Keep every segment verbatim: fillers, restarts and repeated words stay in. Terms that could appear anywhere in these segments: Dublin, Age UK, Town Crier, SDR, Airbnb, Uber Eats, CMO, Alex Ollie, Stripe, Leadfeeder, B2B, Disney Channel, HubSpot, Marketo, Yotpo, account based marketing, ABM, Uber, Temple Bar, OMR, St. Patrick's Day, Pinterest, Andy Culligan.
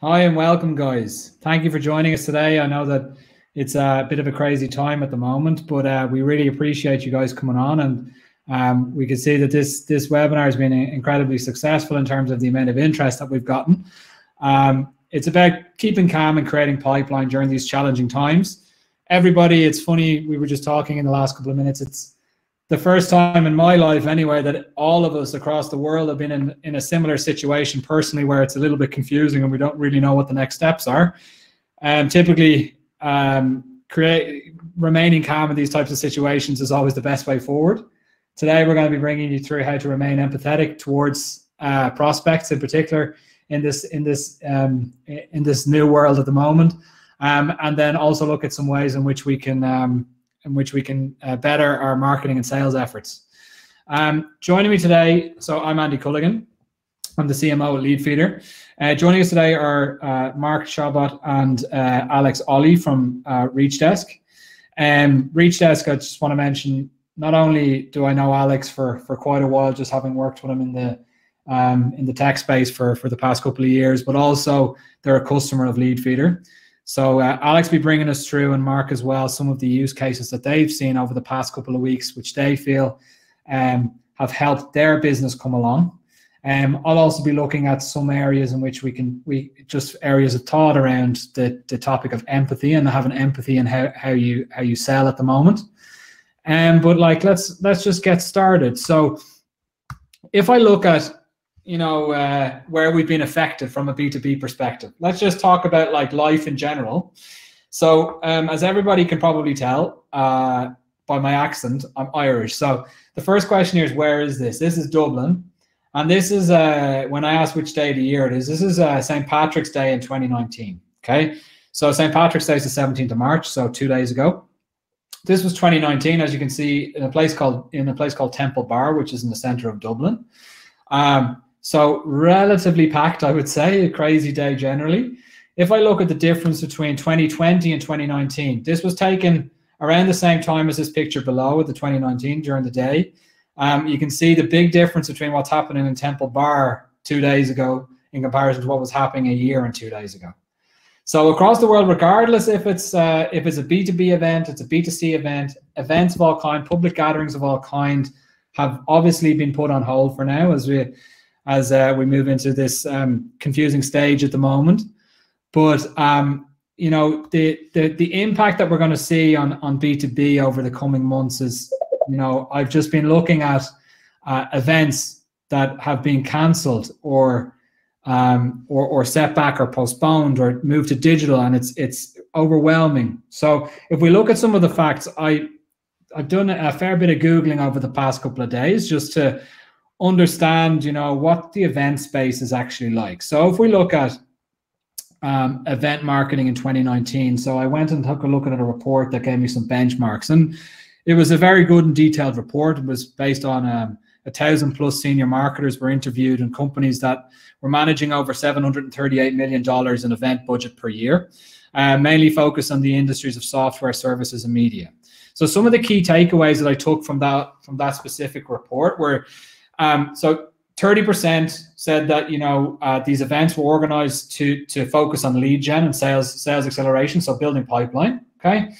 Hi and welcome, guys. Thank you for joining us today. I know that it's a bit of a crazy time at the moment, but uh, we really appreciate you guys coming on. And um, we can see that this this webinar has been incredibly successful in terms of the amount of interest that we've gotten. Um, it's about keeping calm and creating pipeline during these challenging times. Everybody, it's funny, we were just talking in the last couple of minutes. It's the first time in my life anyway that all of us across the world have been in, in a similar situation personally, where it's a little bit confusing and we don't really know what the next steps are. And um, typically um, create, remaining calm in these types of situations is always the best way forward. Today we're going to be bringing you through how to remain empathetic towards uh, prospects in particular in this, in, this, um, in this new world at the moment. Um, and then also look at some ways in which we can um, in which we can uh, better our marketing and sales efforts. Um, joining me today, so I'm Andy Culligan. I'm the C M O at Leadfeeder. Uh, joining us today are uh, Mark Chabot and uh, Alex Ollie from uh, Reachdesk. Um, Reachdesk, I just want to mention, not only do I know Alex for, for quite a while, just having worked with him in the um, in the tech space for, for the past couple of years, but also they're a customer of Leadfeeder. So uh, Alex will be bringing us through, and Mark as well, some of the use cases that they've seen over the past couple of weeks, which they feel um, have helped their business come along. Um, I'll also be looking at some areas in which we can, we just areas of thought around the, the topic of empathy and having empathy and how, how you how you sell at the moment. Um, but like let's let's just get started. So if I look at you know, uh, where we've been affected from a B two B perspective. Let's just talk about like life in general. So um, as everybody can probably tell uh, by my accent, I'm Irish. So the first question here is, where is this? This is Dublin. And this is, uh, when I asked which day of the year it is, this is uh, Saint Patrick's Day in twenty nineteen, okay? So Saint Patrick's Day is the seventeenth of March, so two days ago. This was twenty nineteen, as you can see, in a place called, in a place called Temple Bar, which is in the center of Dublin. Um, So relatively packed, I would say, a crazy day generally. If I look at the difference between twenty twenty and twenty nineteen, this was taken around the same time as this picture below, at the twenty nineteen during the day. Um, you can see the big difference between what's happening in Temple Bar two days ago in comparison to what was happening a year and two days ago. So across the world, regardless if it's uh, if it's a B two B event, it's a B two C event, events of all kind, public gatherings of all kind have obviously been put on hold for now as we. as uh, we move into this um, confusing stage at the moment. But, um, you know, the, the the impact that we're going to see on, on B two B over the coming months is, you know, I've just been looking at uh, events that have been cancelled or, um, or or set back or postponed or moved to digital, and it's it's overwhelming. So if we look at some of the facts, I, I've done a fair bit of Googling over the past couple of days just to understand, you know, what the event space is actually like. So if we look at um, event marketing in twenty nineteen, so I went and took a look at a report that gave me some benchmarks, and it was a very good and detailed report. It was based on um, a thousand plus senior marketers were interviewed and companies that were managing over seven hundred thirty-eight million dollars in event budget per year, uh, mainly focused on the industries of software, services, and media. So some of the key takeaways that I took from that from that specific report were. Um, so thirty percent said that, you know, uh, these events were organized to to focus on lead gen and sales sales acceleration, so building pipeline, okay?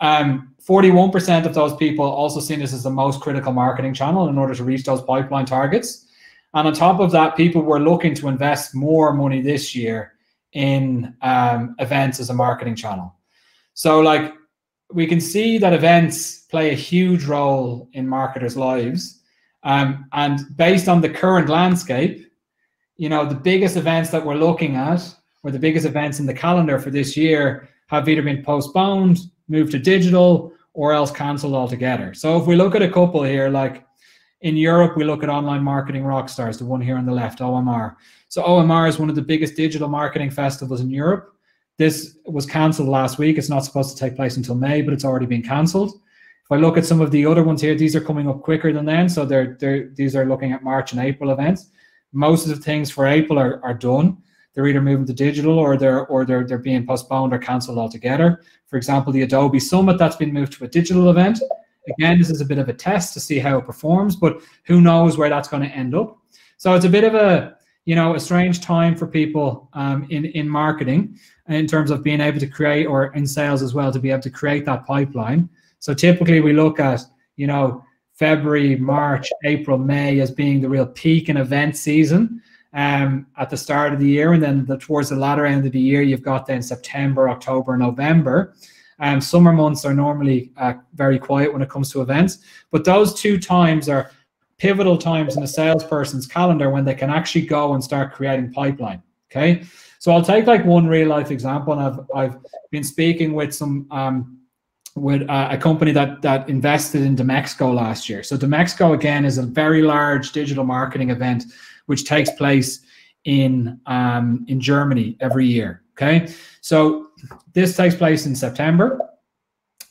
Um, forty-one percent of those people also seen this as the most critical marketing channel in order to reach those pipeline targets. And on top of that, people were looking to invest more money this year in um, events as a marketing channel. So, like, we can see that events play a huge role in marketers' lives. Um, and based on the current landscape, you know, the biggest events that we're looking at, or the biggest events in the calendar for this year, have either been postponed, moved to digital, or else cancelled altogether. So if we look at a couple here, like in Europe, we look at Online Marketing Rockstars, the one here on the left, O M R. So O M R is one of the biggest digital marketing festivals in Europe. This was cancelled last week. It's not supposed to take place until May, but it's already been cancelled. If I look at some of the other ones here, these are coming up quicker than then. So they're, they're, these are looking at March and April events. Most of the things for April are, are done. They're either moving to digital or they're or they're, they're being postponed or cancelled altogether. For example, the Adobe Summit, that's been moved to a digital event. Again, this is a bit of a test to see how it performs, but who knows where that's going to end up. So it's a bit of a, you know, a strange time for people um, in, in marketing in terms of being able to create, or in sales as well, to be able to create that pipeline. So typically we look at, you know, February, March, April, May as being the real peak in event season um, at the start of the year. And then the, towards the latter end of the year, you've got then September, October, November. Um, summer months are normally uh, very quiet when it comes to events. But those two times are pivotal times in a salesperson's calendar when they can actually go and start creating pipeline, okay? So I'll take like one real life example. And I've, I've been speaking with some, um, with uh, a company that that invested in Dmexco last year. So Dmexco, again, is a very large digital marketing event which takes place in um, in Germany every year, okay? So this takes place in September.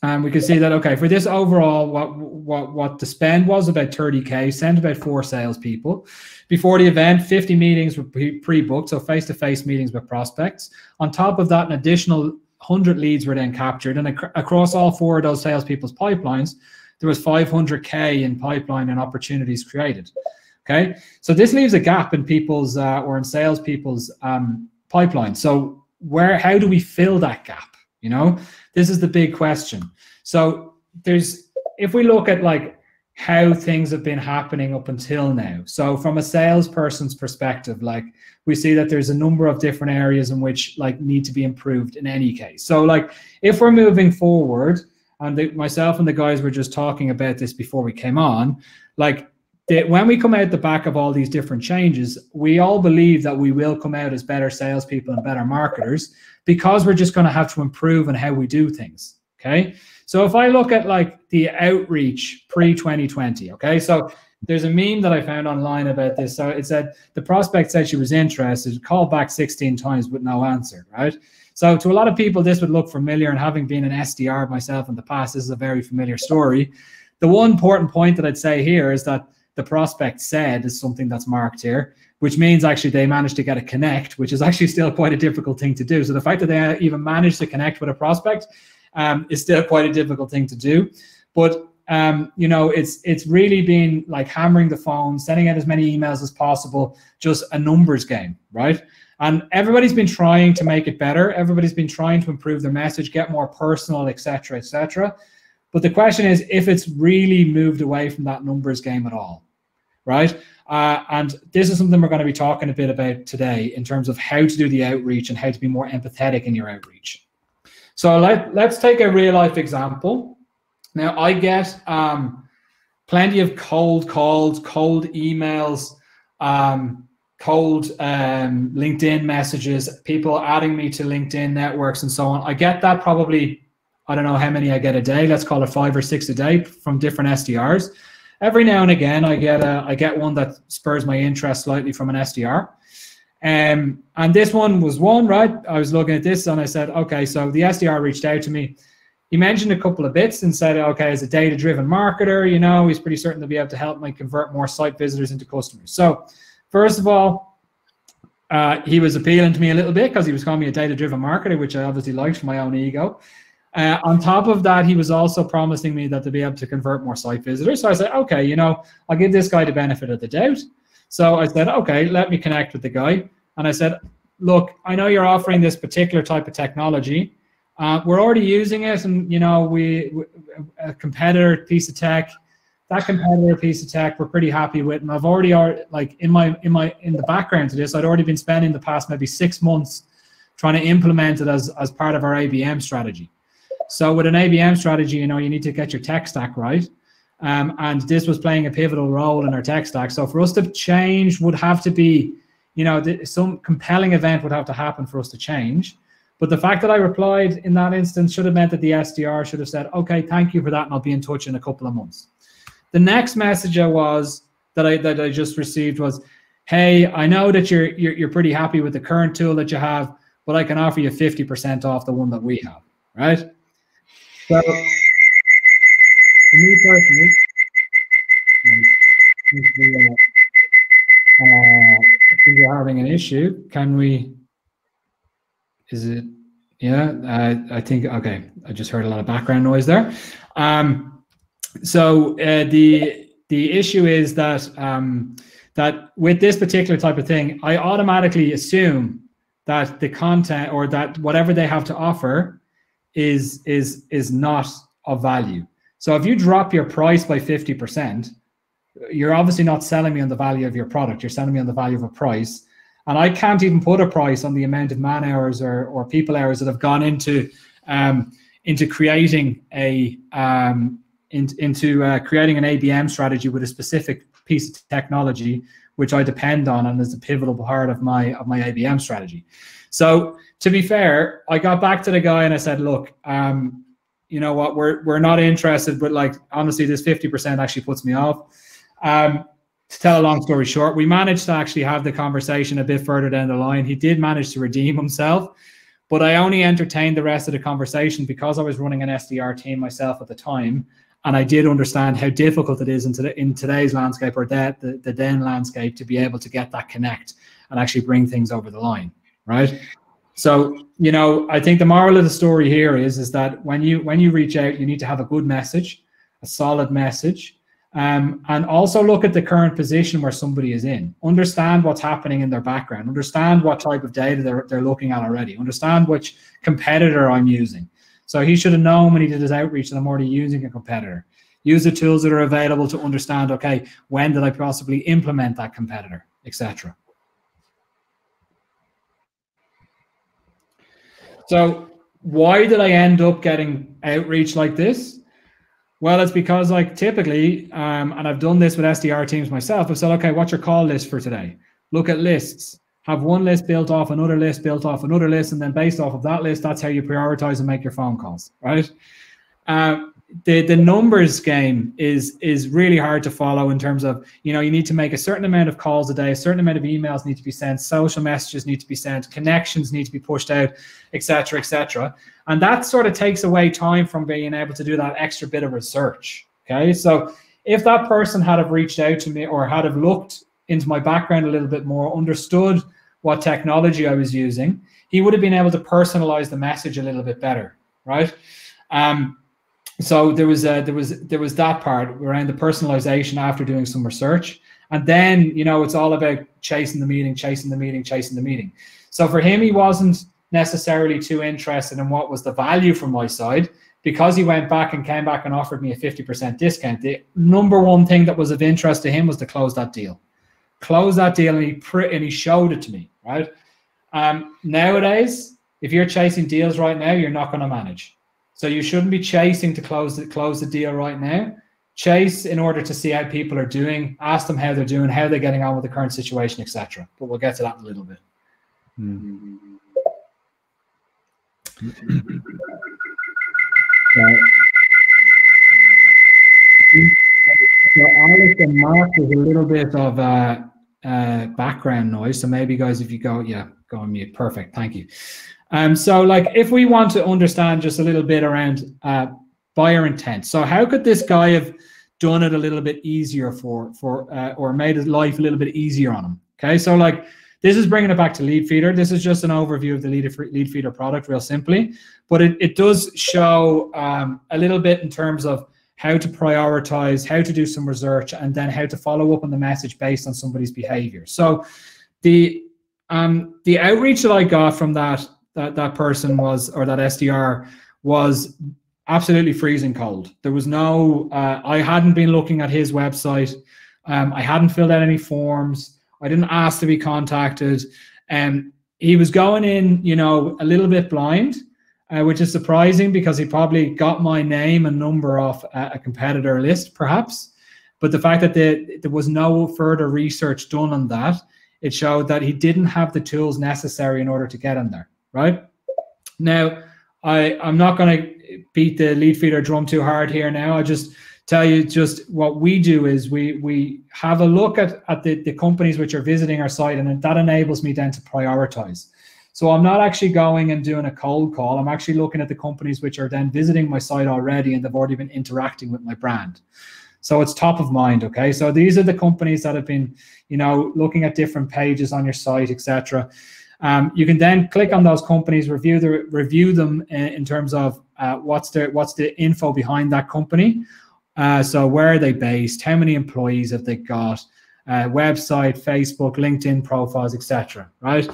And we can see that, okay, for this overall, what what what the spend was about thirty K, sent about four salespeople. Before the event, fifty meetings were pre-booked, so face-to-face meetings with prospects. On top of that, an additional one hundred leads were then captured, and ac across all four of those salespeople's pipelines, there was five hundred K in pipeline and opportunities created. Okay, so this leaves a gap in people's uh, or in salespeople's um, pipeline. So where, how do we fill that gap? You know, this is the big question. So there's, if we look at like how things have been happening up until now. So from a salesperson's perspective, like, we see that there's a number of different areas in which like need to be improved in any case. So like if we're moving forward, and the, myself and the guys were just talking about this before we came on, like the, when we come out the back of all these different changes, we all believe that we will come out as better salespeople and better marketers, because we're just going to have to improve on how we do things. Okay. So if I look at like the outreach pre twenty twenty, okay, so there's a meme that I found online about this. So it said, the prospect said she was interested, called back sixteen times with no answer, right? So to a lot of people, this would look familiar, and having been an S D R myself in the past, this is a very familiar story. The one important point that I'd say here is that the prospect said is something that's marked here, which means actually they managed to get a connect, which is actually still quite a difficult thing to do. So the fact that they even managed to connect with a prospect um, is still quite a difficult thing to do. But Um, you know, it's it's really been like hammering the phone, sending out as many emails as possible, just a numbers game, right? And everybody's been trying to make it better. Everybody's been trying to improve their message, get more personal, et cetera, et cetera. But the question is if it's really moved away from that numbers game at all, right? Uh, and this is something we're going to be talking a bit about today in terms of how to do the outreach and how to be more empathetic in your outreach. So let, let's take a real life example. Now, I get um, plenty of cold calls, cold emails, um, cold um, LinkedIn messages, people adding me to LinkedIn networks and so on. I get that probably, I don't know how many I get a day, let's call it five or six a day from different S D Rs. Every now and again, I get, a, I get one that spurs my interest slightly from an S D R. Um, and this one was one, right? I was looking at this and I said, okay, so the S D R reached out to me. He mentioned a couple of bits and said, okay, as a data-driven marketer, you know, he's pretty certain to be able to help me convert more site visitors into customers. So first of all, uh, he was appealing to me a little bit because he was calling me a data-driven marketer, which I obviously liked for my own ego. Uh, on top of that, he was also promising me that to be able to convert more site visitors. So I said, okay, you know, I'll give this guy the benefit of the doubt. So I said, okay, let me connect with the guy. And I said, look, I know you're offering this particular type of technology. Uh, we're already using it, and you know, we, we a competitor piece of tech, that competitor piece of tech, we're pretty happy with. And I've already, like in my in my in the background to this, I'd already been spending the past maybe six months trying to implement it as as part of our A B M strategy. So with an A B M strategy, you know, you need to get your tech stack right, um, and this was playing a pivotal role in our tech stack. So for us to change would have to be, you know, th- some compelling event would have to happen for us to change. But the fact that I replied in that instance should have meant that the S D R should have said, okay, thank you for that, and I'll be in touch in a couple of months. The next message I was that I that I just received was, hey, I know that you're you're, you're pretty happy with the current tool that you have, but I can offer you fifty percent off the one that we have, right? So for me personally, if we, uh, uh, if we're having an issue, can we... Is it, yeah, I, I think, okay, I just heard a lot of background noise there. Um, so uh, the the issue is that um, that with this particular type of thing, I automatically assume that the content or that whatever they have to offer is is is not of value. So if you drop your price by fifty percent, you're obviously not selling me on the value of your product. You're selling me on the value of a price. And I can't even put a price on the amount of man hours or, or people hours that have gone into um, into creating a um, in, into uh, creating an A B M strategy with a specific piece of technology, which I depend on and is a pivotal part of my of my A B M strategy. So to be fair, I got back to the guy and I said, look, um, you know what, we're we're not interested, but like honestly, this fifty percent actually puts me off. Um, to tell a long story short, we managed to actually have the conversation a bit further down the line. He did manage to redeem himself, but I only entertained the rest of the conversation because I was running an S D R team myself at the time. And I did understand how difficult it is in, today, in today's landscape or that the, the then landscape to be able to get that connect and actually bring things over the line, right? So, you know, I think the moral of the story here is, is that when you, when you reach out, you need to have a good message, a solid message, um, and also look at the current position where somebody is in. Understand what's happening in their background. Understand what type of data they're, they're looking at already. Understand which competitor I'm using. So he should have known when he did his outreach that I'm already using a competitor. Use the tools that are available to understand, okay, when did I possibly implement that competitor, et cetera. So why did I end up getting outreach like this? Well, it's because like typically, um, and I've done this with S D R teams myself, I've said, okay, what's your call list for today? Look at lists. Have one list built off another list, built off another list, and then based off of that list, that's how you prioritize and make your phone calls, right? Uh, the the numbers game is is really hard to follow in terms of, you know, you need to make a certain amount of calls a day, a certain amount of emails need to be sent, social messages need to be sent, connections need to be pushed out, et cetera, et cetera. And that sort of takes away time from being able to do that extra bit of research, okay? So if that person had have reached out to me or had have looked into my background a little bit more, understood what technology I was using, he would have been able to personalize the message a little bit better, right? Um, so there was a, there was there was that part around the personalization after doing some research, and then you know it's all about chasing the meeting, chasing the meeting, chasing the meeting. So for him, he wasn't necessarily too interested in what was the value from my side, because he went back and came back and offered me a fifty percent discount. The number one thing that was of interest to him was to close that deal. Close that deal, and he pr and he showed it to me, right? Um, nowadays, if you're chasing deals right now, you're not going to manage. So you shouldn't be chasing to close the, close the deal right now. Chase in order to see how people are doing, ask them how they're doing, how they're getting on with the current situation, et cetera. But we'll get to that in a little bit. Mm-hmm. Yeah. So Alex and Mark, there's a little bit of uh, uh, background noise. So maybe, guys, if you go, yeah, go on mute. Perfect. Thank you. Um, so, like, if we want to understand just a little bit around uh, buyer intent. So how could this guy have done it a little bit easier for, for uh, or made his life a little bit easier on him? Okay. So, like, this is bringing it back to Leadfeeder. This is just an overview of the Leadfeeder product, real simply. But it, it does show um, a little bit in terms of how to prioritize, how to do some research, and then how to follow up on the message based on somebody's behavior. So the um, the outreach that I got from that, that that person was, or that S D R, was absolutely freezing cold. There was no, uh, I hadn't been looking at his website. Um, I hadn't filled out any forms. I didn't ask to be contacted. And um, he was going in, you know, a little bit blind. Uh, which is surprising because he probably got my name and number off a, a competitor list, perhaps. But the fact that the, there was no further research done on that, it showed that he didn't have the tools necessary in order to get in there, right? Now, I, I'm not going to beat the Leadfeeder drum too hard here now. I just tell you just what we do is we we have a look at, at the, the companies which are visiting our site, and that enables me then to prioritize. So I'm not actually going and doing a cold call. I'm actually looking at the companies which are then visiting my site already and they've already been interacting with my brand. So it's top of mind, okay? So these are the companies that have been, you know, looking at different pages on your site, et cetera. Um, you can then click on those companies, review, the, review them in, in terms of uh, what's, the, what's the info behind that company. Uh, so where are they based? How many employees have they got? uh, website, Facebook, LinkedIn profiles, et cetera. Right.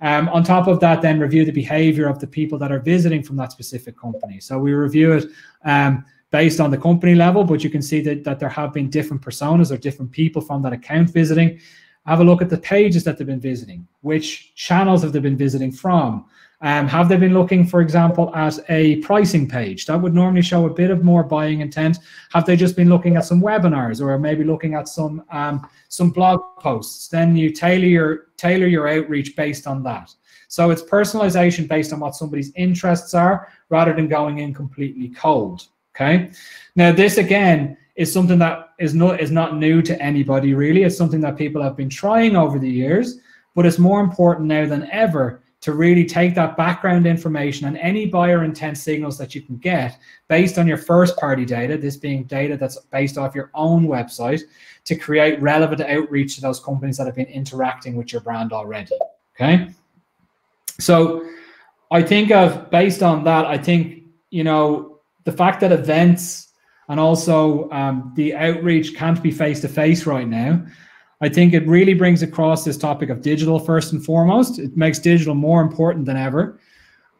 Um, on top of that, then review the behavior of the people that are visiting from that specific company. So we review it um, based on the company level, but you can see that, that there have been different personas or different people from that account visiting. Have a look at the pages that they've been visiting. Which channels have they been visiting from? Um, have they been looking, for example, at a pricing page? That would normally show a bit of more buying intent. Have they just been looking at some webinars, or maybe looking at some um, some blog posts? Then you tailor your, tailor your outreach based on that. So it's personalization based on what somebody's interests are, rather than going in completely cold. Okay. Now this again is something that is not is not new to anybody really. It's something that people have been trying over the years, but it's more important now than ever to really take that background information and any buyer intent signals that you can get based on your first party data, this being data that's based off your own website, to create relevant outreach to those companies that have been interacting with your brand already. Okay. So I think of based on that, I think, you know, the fact that events and also um, the outreach can't be face to face right now, I think it really brings across this topic of digital first and foremost. It makes digital more important than ever.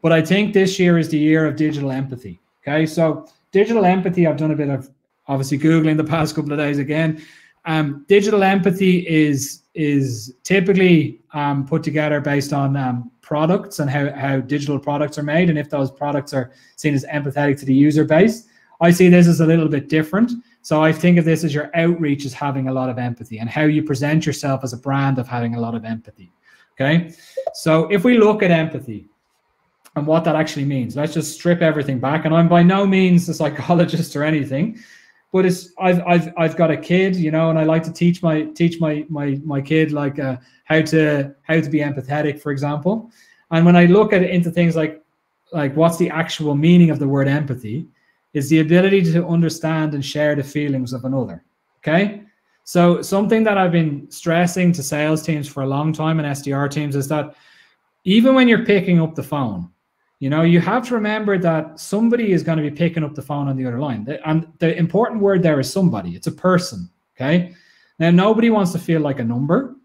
But I think this year is the year of digital empathy. Okay, so digital empathy, I've done a bit of obviously Googling the past couple of days again. Um, digital empathy is, is typically um, put together based on um, products and how, how digital products are made. And if those products are seen as empathetic to the user base, I see this as a little bit different. So I think of this as your outreach as having a lot of empathy, and how you present yourself as a brand of having a lot of empathy. Okay. So if we look at empathy and what that actually means, let's just strip everything back. And I'm by no means a psychologist or anything, but it's I've I've I've got a kid, you know, and I like to teach my teach my my my kid like uh, how to how to be empathetic, for example. And when I look at it into things like like what's the actual meaning of the word empathy, is the ability to understand and share the feelings of another, okay? So something that I've been stressing to sales teams for a long time and S D R teams is that even when you're picking up the phone, you know, you have to remember that somebody is going to be picking up the phone on the other line. And the important word there is somebody. It's a person, okay? Now, nobody wants to feel like a number.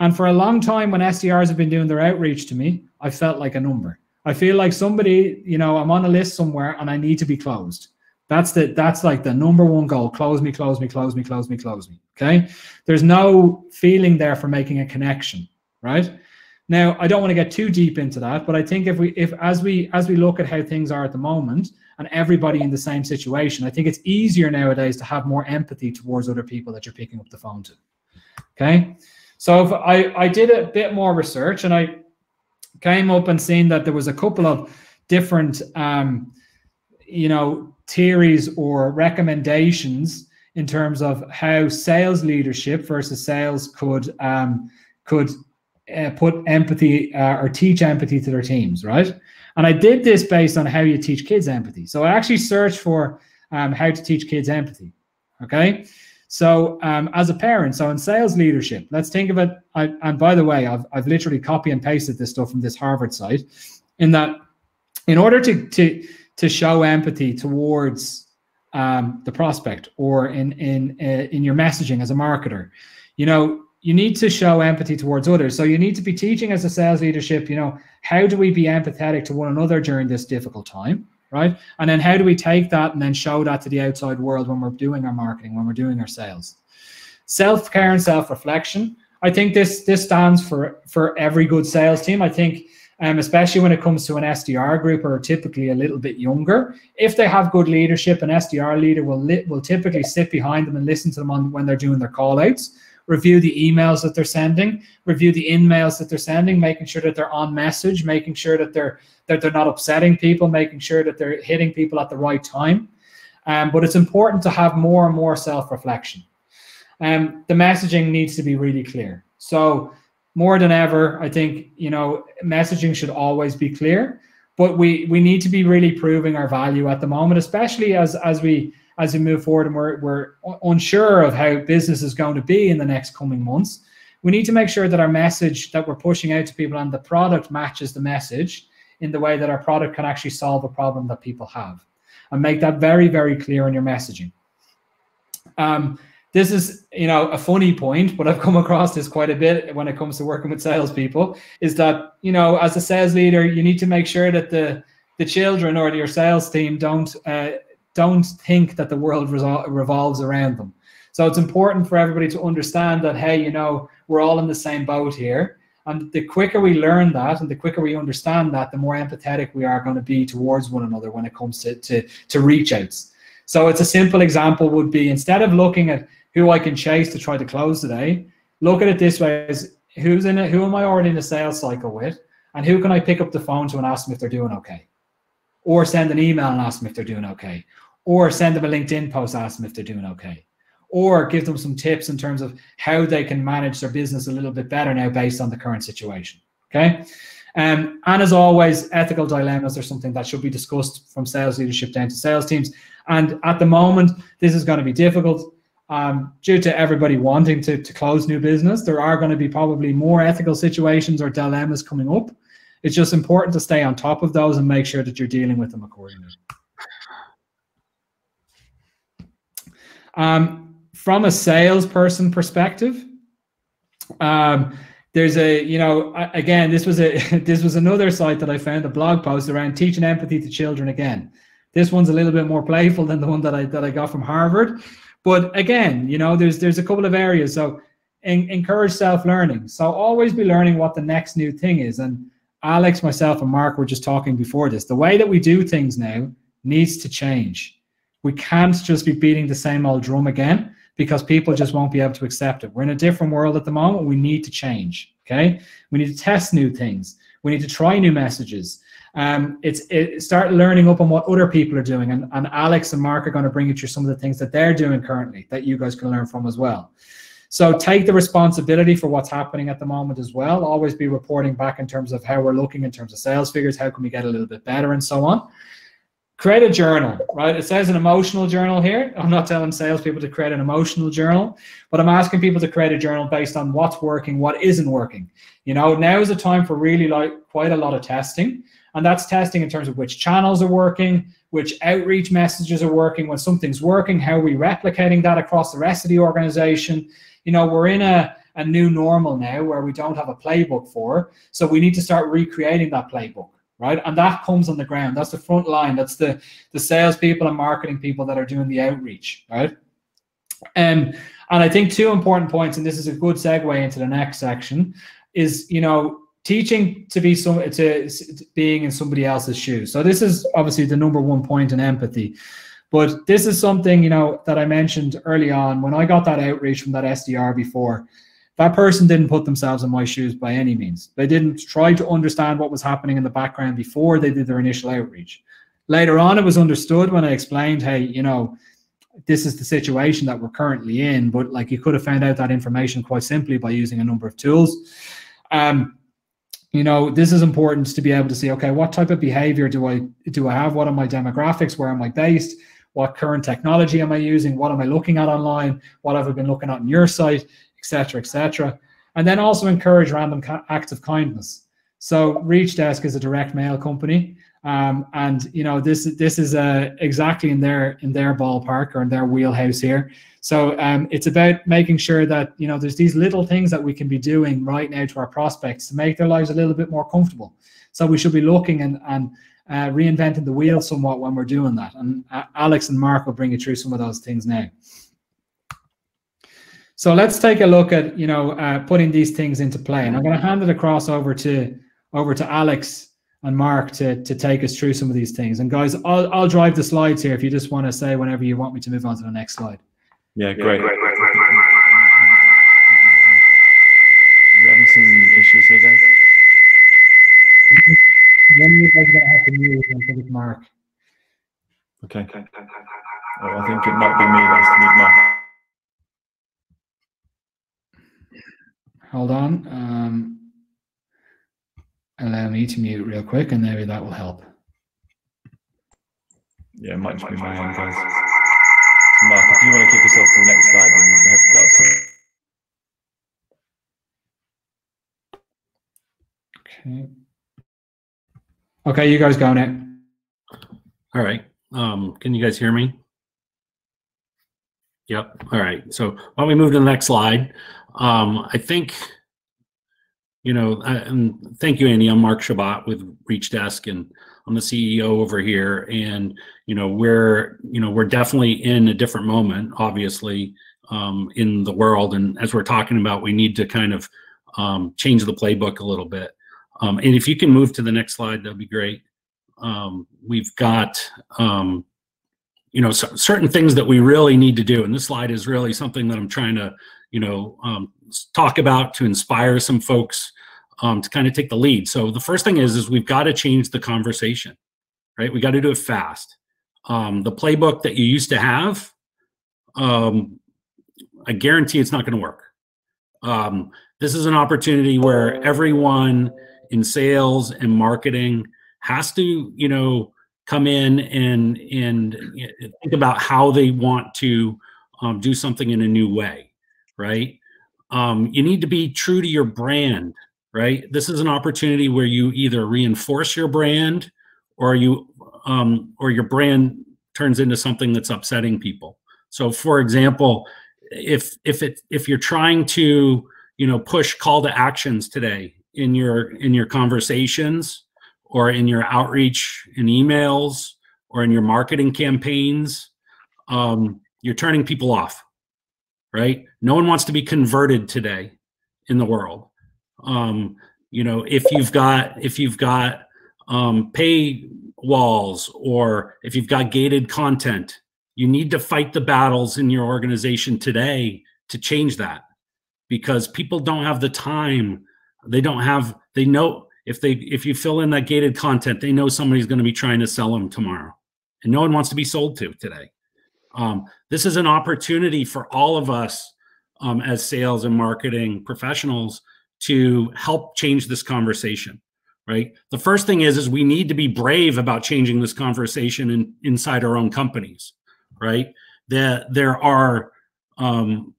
And for a long time when S D Rs have been doing their outreach to me, I felt like a number. I feel like somebody, you know, I'm on a list somewhere and I need to be closed. That's the that's like the number one goal. Close me, close me, close me, close me, close me. Okay. There's no feeling there for making a connection, right? Now, I don't want to get too deep into that, but I think if we if as we as we look at how things are at the moment and everybody in the same situation, I think it's easier nowadays to have more empathy towards other people that you're picking up the phone to. Okay. So if I, I did a bit more research and I came up and seen that there was a couple of different um, you know, theories or recommendations in terms of how sales leadership versus sales could um, could uh, put empathy uh, or teach empathy to their teams, right? And I did this based on how you teach kids empathy. So I actually searched for um, how to teach kids empathy, okay? So um, as a parent, so in sales leadership, let's think of it, I, and by the way, I've, I've literally copy and pasted this stuff from this Harvard site, in that in order to, to to show empathy towards um, the prospect or in in uh, in your messaging as a marketer, you know, you need to show empathy towards others. So you need to be teaching as a sales leadership, you know, how do we be empathetic to one another during this difficult time, right? And then how do we take that and then show that to the outside world when we're doing our marketing, when we're doing our sales? Self-care and self-reflection. I think this this stands for for every good sales team. I think. Um, especially when it comes to an S D R group, or typically a little bit younger, if they have good leadership, an S D R leader will li will typically sit behind them and listen to them on when they're doing their callouts, review the emails that they're sending, review the in-mails that they're sending, making sure that they're on message, making sure that they're that they're not upsetting people, making sure that they're hitting people at the right time. Um, but it's important to have more and more self-reflection. Um, the messaging needs to be really clear. So. More than ever, I think, you know, messaging should always be clear, but we we need to be really proving our value at the moment, especially as as we as we move forward and we're we're unsure of how business is going to be in the next coming months. We need to make sure that our message that we're pushing out to people and the product matches the message in the way that our product can actually solve a problem that people have, and make that very, very clear in your messaging. Um, this is, you know, a funny point, but I've come across this quite a bit when it comes to working with salespeople, is that, you know, as a sales leader, you need to make sure that the the children or your sales team don't uh, don't think that the world resol- revolves around them. So it's important for everybody to understand that, hey, you know, we're all in the same boat here. And the quicker we learn that and the quicker we understand that, the more empathetic we are going to be towards one another when it comes to, to, to reach outs. So it's a simple example would be, instead of looking at who I can chase to try to close today, look at it this way: is who's in it, who am I already in a sales cycle with, and who can I pick up the phone to and ask them if they're doing okay? Or send an email and ask them if they're doing okay. Or send them a LinkedIn post, ask them if they're doing okay. Or give them some tips in terms of how they can manage their business a little bit better now based on the current situation, okay? Um, and as always, ethical dilemmas are something that should be discussed from sales leadership down to sales teams. And at the moment, this is going to be difficult. Um, due to everybody wanting to, to close new business, there are going to be probably more ethical situations or dilemmas coming up. It's just important to stay on top of those and make sure that you're dealing with them accordingly. Um, from a salesperson perspective, um, there's a, you know, again, this was a this was another site that I found, a blog post around teaching empathy to children again. This one's a little bit more playful than the one that I that I got from Harvard. But again, you know, there's there's a couple of areas. So in, encourage self-learning. So always be learning what the next new thing is. And Alex, myself, and Mark were just talking before this. The way that we do things now needs to change. We can't just be beating the same old drum again, because people just won't be able to accept it. We're in a different world at the moment. We need to change, okay? We need to test new things. We need to try new messages. Um, it's it, start learning up on what other people are doing, and, and Alex and Mark are going to bring you through some of the things that they're doing currently that you guys can learn from as well. So take the responsibility for what's happening at the moment as well. Always be reporting back in terms of how we're looking in terms of sales figures, how can we get a little bit better, and so on. Create a journal, right? It says an emotional journal here. I'm not telling salespeople to create an emotional journal, but I'm asking people to create a journal based on what's working, what isn't working. You know, now is a time for really like quite a lot of testing, and that's testing in terms of which channels are working, which outreach messages are working. When something's working, how are we replicating that across the rest of the organization? You know, we're in a, a new normal now where we don't have a playbook for, so we need to start recreating that playbook. Right? And that comes on the ground. That's the front line. That's the, the salespeople and marketing people that are doing the outreach, right? Um, and I think two important points, and this is a good segue into the next section, is, you know, teaching to be some, to, to being in somebody else's shoes. So this is obviously the number one point in empathy. But this is something, you know, that I mentioned early on when I got that outreach from that S D R before. That person didn't put themselves in my shoes by any means. They didn't try to understand what was happening in the background before they did their initial outreach. Later on, it was understood when I explained, hey, you know, this is the situation that we're currently in, but like you could have found out that information quite simply by using a number of tools. Um, you know, this is important to be able to see, okay, what type of behavior do I do I have? What are my demographics? Where am I based? What current technology am I using? What am I looking at online? What have I been looking at on your site? Et cetera, et cetera. And then also encourage random acts of kindness. So Reachdesk is a direct mail company, um, and you know this this is uh, exactly in their in their ballpark or in their wheelhouse here. So um, it's about making sure that, you know, there's these little things that we can be doing right now to our prospects to make their lives a little bit more comfortable. So we should be looking and and uh, reinventing the wheel somewhat when we're doing that. And uh, Alex and Mark will bring you through some of those things now. So let's take a look at, you know, uh, putting these things into play. And I'm going to hand it across over to over to Alex and Mark to, to take us through some of these things. And guys, I'll, I'll drive the slides here if you just want to say whenever you want me to move on to the next slide. Yeah, great. Yeah, great, great, great, great, great. Are we having some issues here, guys? When you guys are going to have to move, I think it's Mark. Okay. Oh, I think it might be me that's to move Mark. Hold on, um, allow me to mute real quick, and maybe that will help. Yeah, it might be my one, guys. So Mark, if you want to kick us off to the next slide, then you can help that up. Okay. Okay, you guys go now. All right, um, can you guys hear me? Yep. All right. So why don't we move to the next slide? Um, I think, you know, I, and thank you, Andy. I'm Mark Chabot with Reachdesk, and I'm the C E O over here. And you know, we're you know we're definitely in a different moment, obviously, um, in the world. And as we're talking about, we need to kind of um, change the playbook a little bit. Um, and if you can move to the next slide, that'd be great. Um, we've got. Um, you know, certain things that we really need to do. And this slide is really something that I'm trying to, you know, um, talk about to inspire some folks um, to kind of take the lead. So the first thing is, is we've got to change the conversation, right? We got to do it fast. Um, the playbook that you used to have, um, I guarantee it's not going to work. Um, this is an opportunity where everyone in sales and marketing has to, you know, come in and and think about how they want to um, do something in a new way, right? Um, you need to be true to your brand, right? This is an opportunity where you either reinforce your brand, or you um, or your brand turns into something that's upsetting people. So, for example, if if it if you're trying to you know push call to actions today in your in your conversations, or in your outreach and emails, or in your marketing campaigns, um, you're turning people off, right? No one wants to be converted today in the world. Um, you know, if you've got if you've got um, paywalls, or if you've got gated content, you need to fight the battles in your organization today to change that, because people don't have the time. They don't have. They know. If they if you fill in that gated content, they know somebody's going to be trying to sell them tomorrow, and no one wants to be sold to today. Um, this is an opportunity for all of us um, as sales and marketing professionals to help change this conversation, right? The first thing is, is we need to be brave about changing this conversation in, inside our own companies, right? That there are, um,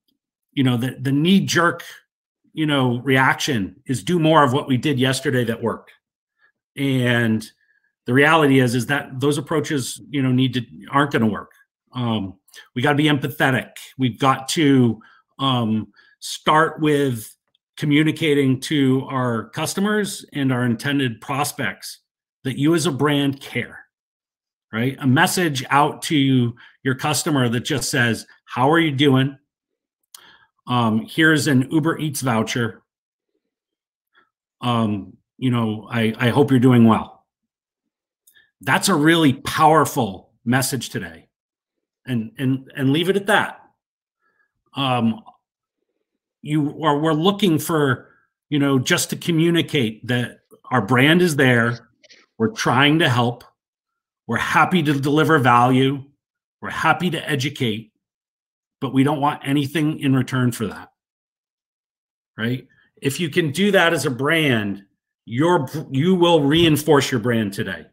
you know, the, the knee-jerk you know, reaction is do more of what we did yesterday that worked. And the reality is, is that those approaches, you know, need to, aren't going to work. Um, we got to be empathetic. We've got to um, start with communicating to our customers and our intended prospects that you as a brand care, right? A message out to your customer that just says, how are you doing? Um, here's an Uber Eats voucher. Um, you know, I, I hope you're doing well. That's a really powerful message today, and and and leave it at that. Um, you are we're looking for you know just to communicate that our brand is there. We're trying to help. We're happy to deliver value. We're happy to educate. But we don't want anything in return for that, right? If you can do that as a brand, you're, you will reinforce your brand today.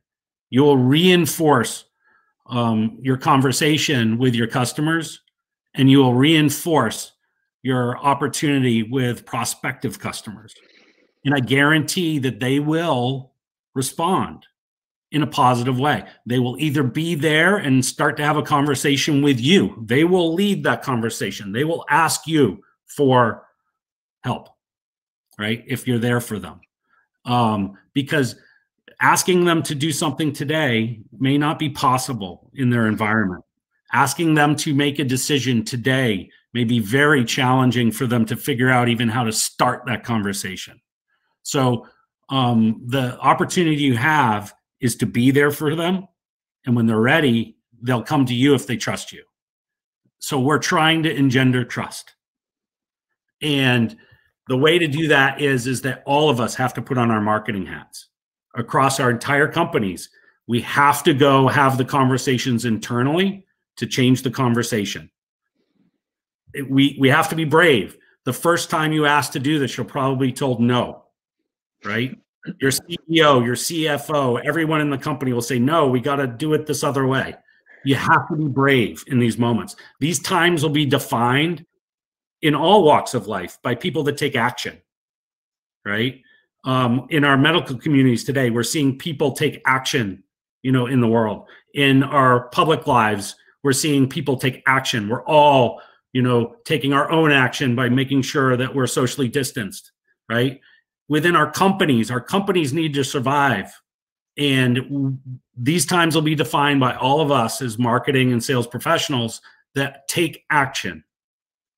You will reinforce um, your conversation with your customers, and you will reinforce your opportunity with prospective customers. And I guarantee that they will respond in a positive way. They will either be there and start to have a conversation with you. They will lead that conversation. They will ask you for help, right? If you're there for them. Um, because asking them to do something today may not be possible in their environment. Asking them to make a decision today may be very challenging for them to figure out even how to start that conversation. So um, the opportunity you have is to be there for them, and when they're ready, they'll come to you if they trust you. So we're trying to engender trust, and the way to do that is is that all of us have to put on our marketing hats across our entire companies. We have to go have the conversations internally to change the conversation. It, we we have to be brave. The first time you ask to do this, you'll probably be told no, right? Your C E O, your C F O, everyone in the company will say, no, we got to do it this other way. You have to be brave in these moments. These times will be defined in all walks of life by people that take action, right? Um, in our medical communities today, we're seeing people take action, you know, in the world. In our public lives, we're seeing people take action. We're all you know, taking our own action by making sure that we're socially distanced, right? Within our companies, our companies need to survive. And these times will be defined by all of us as marketing and sales professionals that take action,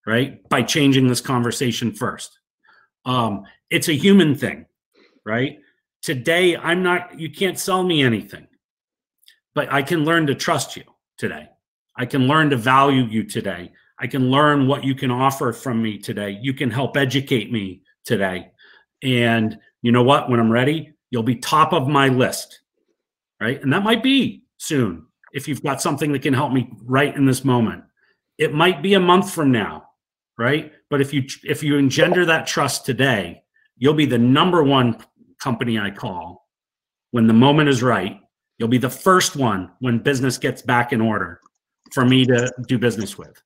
right? By changing this conversation first. Um, it's a human thing, right? Today, I'm not, you can't sell me anything, but I can learn to trust you today. I can learn to value you today. I can learn what you can offer from me today. You can help educate me today. And you know what? When I'm ready, you'll be top of my list, right? And that might be soon if you've got something that can help me right in this moment. It might be a month from now, right? But if you if you engender that trust today, you'll be the number one company I call when the moment is right. You'll be the first one when business gets back in order for me to do business with.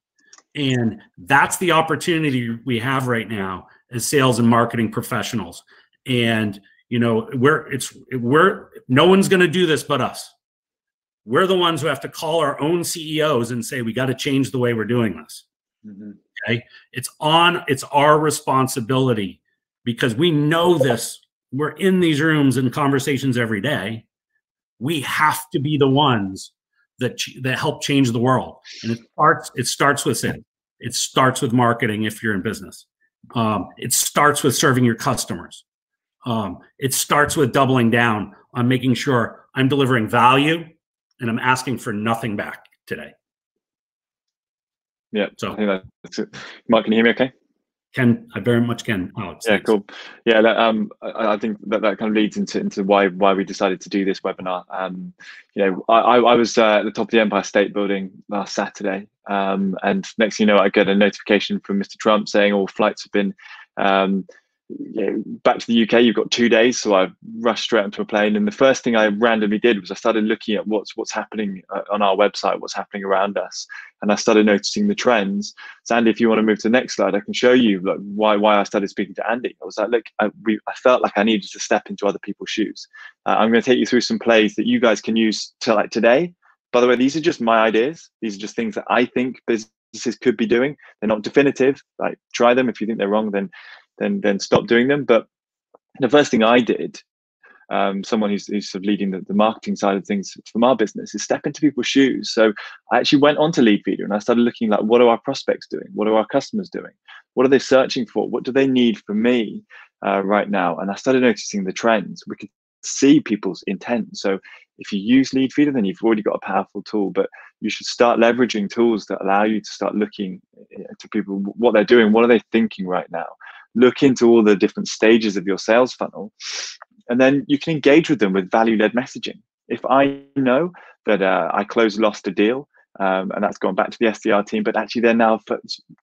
And that's the opportunity we have right now as sales and marketing professionals. And you know, we're it's we're no one's going to do this but us. We're the ones who have to call our own C E Os and say, we got to change the way we're doing this. Mm-hmm. Okay, it's on it's our responsibility, because we know this. We're in these rooms and conversations every day. We have to be the ones that that help change the world. And it starts it starts with sales. It starts with marketing if you're in business. Um, it starts with serving your customers. Um, it starts with doubling down on making sure I'm delivering value and I'm asking for nothing back today. Yeah, so I think that's it. Mark, can you hear me okay? Can, I very much can, Alex. Yeah, cool. Yeah, that, um, I, I think that, that kind of leads into into why why we decided to do this webinar. Um, you know, I, I was uh, at the top of the Empire State Building last Saturday, um, and next thing you know, I get a notification from Mister Trump saying all flights have been um, you know, back to the U K. You've got two days, so I rushed straight into a plane. And the first thing I randomly did was I started looking at what's what's happening on our website, what's happening around us. And I started noticing the trends. So Andy, if you want to move to the next slide, I can show you like, why why I started speaking to Andy. I was like, look, I, we, I felt like I needed to step into other people's shoes. Uh, I'm going to take you through some plays that you guys can use to like today. By the way, these are just my ideas. These are just things that I think businesses could be doing. They're not definitive. Like try them. If you think they're wrong, then then then stop doing them. But the first thing I did, Um, someone who's, who's sort of leading the, the marketing side of things from our business, is step into people's shoes. So I actually went on to Leadfeeder and I started looking like, what are our prospects doing? What are our customers doing? What are they searching for? What do they need from me uh, right now? And I started noticing the trends. We could see people's intent. So if you use Leadfeeder, then you've already got a powerful tool, but you should start leveraging tools that allow you to start looking to people, what they're doing, what are they thinking right now? Look into all the different stages of your sales funnel. And then you can engage with them with value-led messaging. If I know that uh, I closed, lost a deal, um, and that's gone back to the S D R team, but actually they're now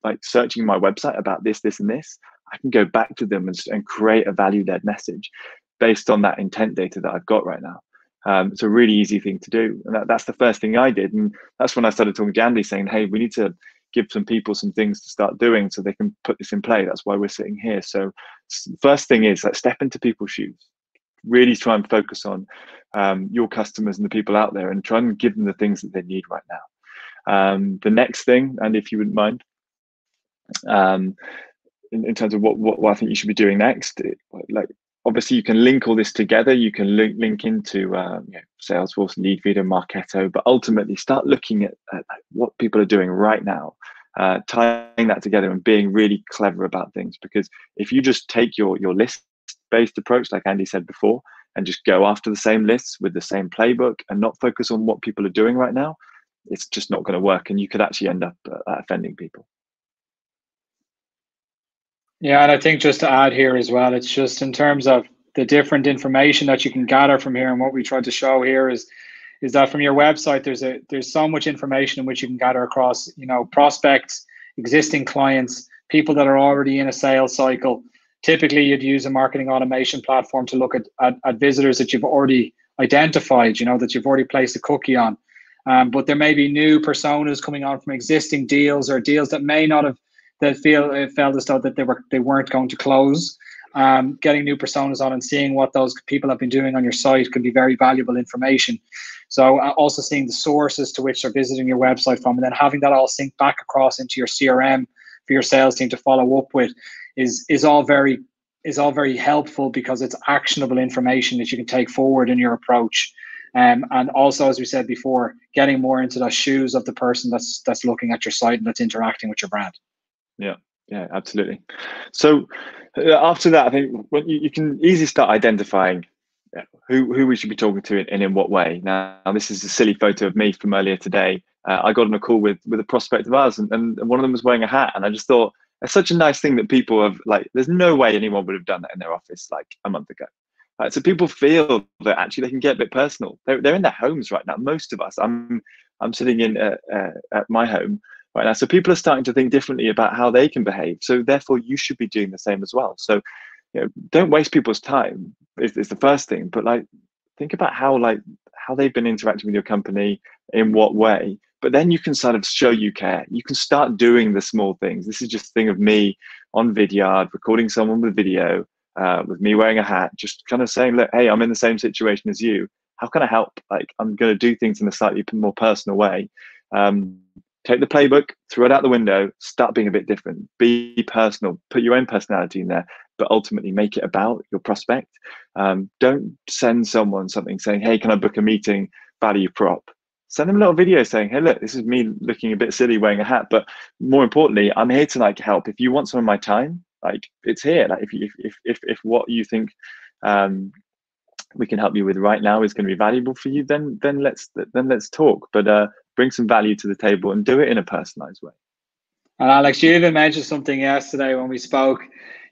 like searching my website about this, this, and this, I can go back to them and, and create a value-led message based on that intent data that I've got right now. Um, it's a really easy thing to do. And that, that's the first thing I did. And that's when I started talking to Andy saying, hey, we need to give some people some things to start doing so they can put this in play. That's why we're sitting here. So first thing is like, step into people's shoes. Really try and focus on um, your customers and the people out there and try and give them the things that they need right now. Um, the next thing, and if you wouldn't mind, um, in, in terms of what, what, what I think you should be doing next, it, like obviously you can link all this together. You can link, link into um, you know, Salesforce, Leadfeeder, Marketo, but ultimately start looking at, at what people are doing right now. Uh, tying that together and being really clever about things, because if you just take your, your list based approach, like Andy said before, and just go after the same lists with the same playbook and not focus on what people are doing right now, it's just not going to work, and you could actually end up uh, offending people. Yeah, and I think just to add here as well, it's just in terms of the different information that you can gather from here, and what we tried to show here is is that from your website, there's a there's so much information in which you can gather across, you know, prospects, existing clients, people that are already in a sales cycle. Typically, you'd use a marketing automation platform to look at, at, at visitors that you've already identified, you know, that you've already placed a cookie on. Um, but there may be new personas coming on from existing deals or deals that may not have, that feel, it felt as though that they, were, they weren't going to close. um, getting new personas on and seeing what those people have been doing on your site can be very valuable information. So uh, also seeing the sources to which they're visiting your website from, and then having that all sync back across into your C R M for your sales team to follow up with is is all very is all very helpful, because it's actionable information that you can take forward in your approach. Um, and also, as we said before, getting more into the shoes of the person that's that's looking at your site and that's interacting with your brand. Yeah, yeah, absolutely. So uh, after that, I think well, you, you can easily start identifying who, who we should be talking to and in what way. Now, this is a silly photo of me from earlier today. Uh, I got on a call with, with a prospect of ours, and, and one of them was wearing a hat. And I just thought, it's such a nice thing that people have, like, there's no way anyone would have done that in their office like a month ago. Right, so people feel that actually they can get a bit personal. They're, they're in their homes right now. Most of us, I'm I'm sitting in uh, uh, at my home right now. So people are starting to think differently about how they can behave. So therefore, you should be doing the same as well. So you know, don't waste people's time is, is the first thing. But like, think about how like how they've been interacting with your company, in what way. But then you can sort of show you care. You can start doing the small things. This is just a thing of me on Vidyard recording someone with video. Uh, with me wearing a hat, just kind of saying, look, hey, I'm in the same situation as you. How can I help? Like, I'm going to do things in a slightly more personal way. Um, take the playbook, throw it out the window, start being a bit different, be personal, put your own personality in there, but ultimately make it about your prospect. Um, don't send someone something saying, hey, can I book a meeting, value prop? Send them a little video saying, hey, look, this is me looking a bit silly wearing a hat, but more importantly, I'm here to like help. If you want some of my time, like it's here. Like if you, if if if what you think um, we can help you with right now is going to be valuable for you, then then let's then let's talk. But uh, bring some value to the table and do it in a personalized way. And Alex, you even mentioned something yesterday when we spoke.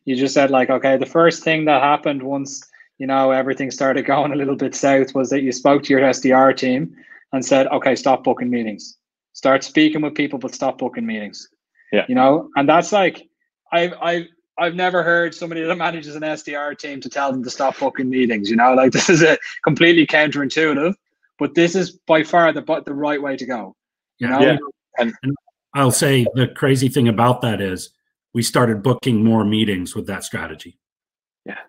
You just said like, okay, the first thing that happened once you know everything started going a little bit south was that you spoke to your S D R team and said, okay, stop booking meetings. Start speaking with people, but stop booking meetings. Yeah, you know, and that's like I I. I've never heard somebody that manages an S D R team to tell them to stop booking meetings, you know, like this is a completely counterintuitive, but this is by far the the right way to go. You know? Yeah. And, and I'll say the crazy thing about that is we started booking more meetings with that strategy. Yeah.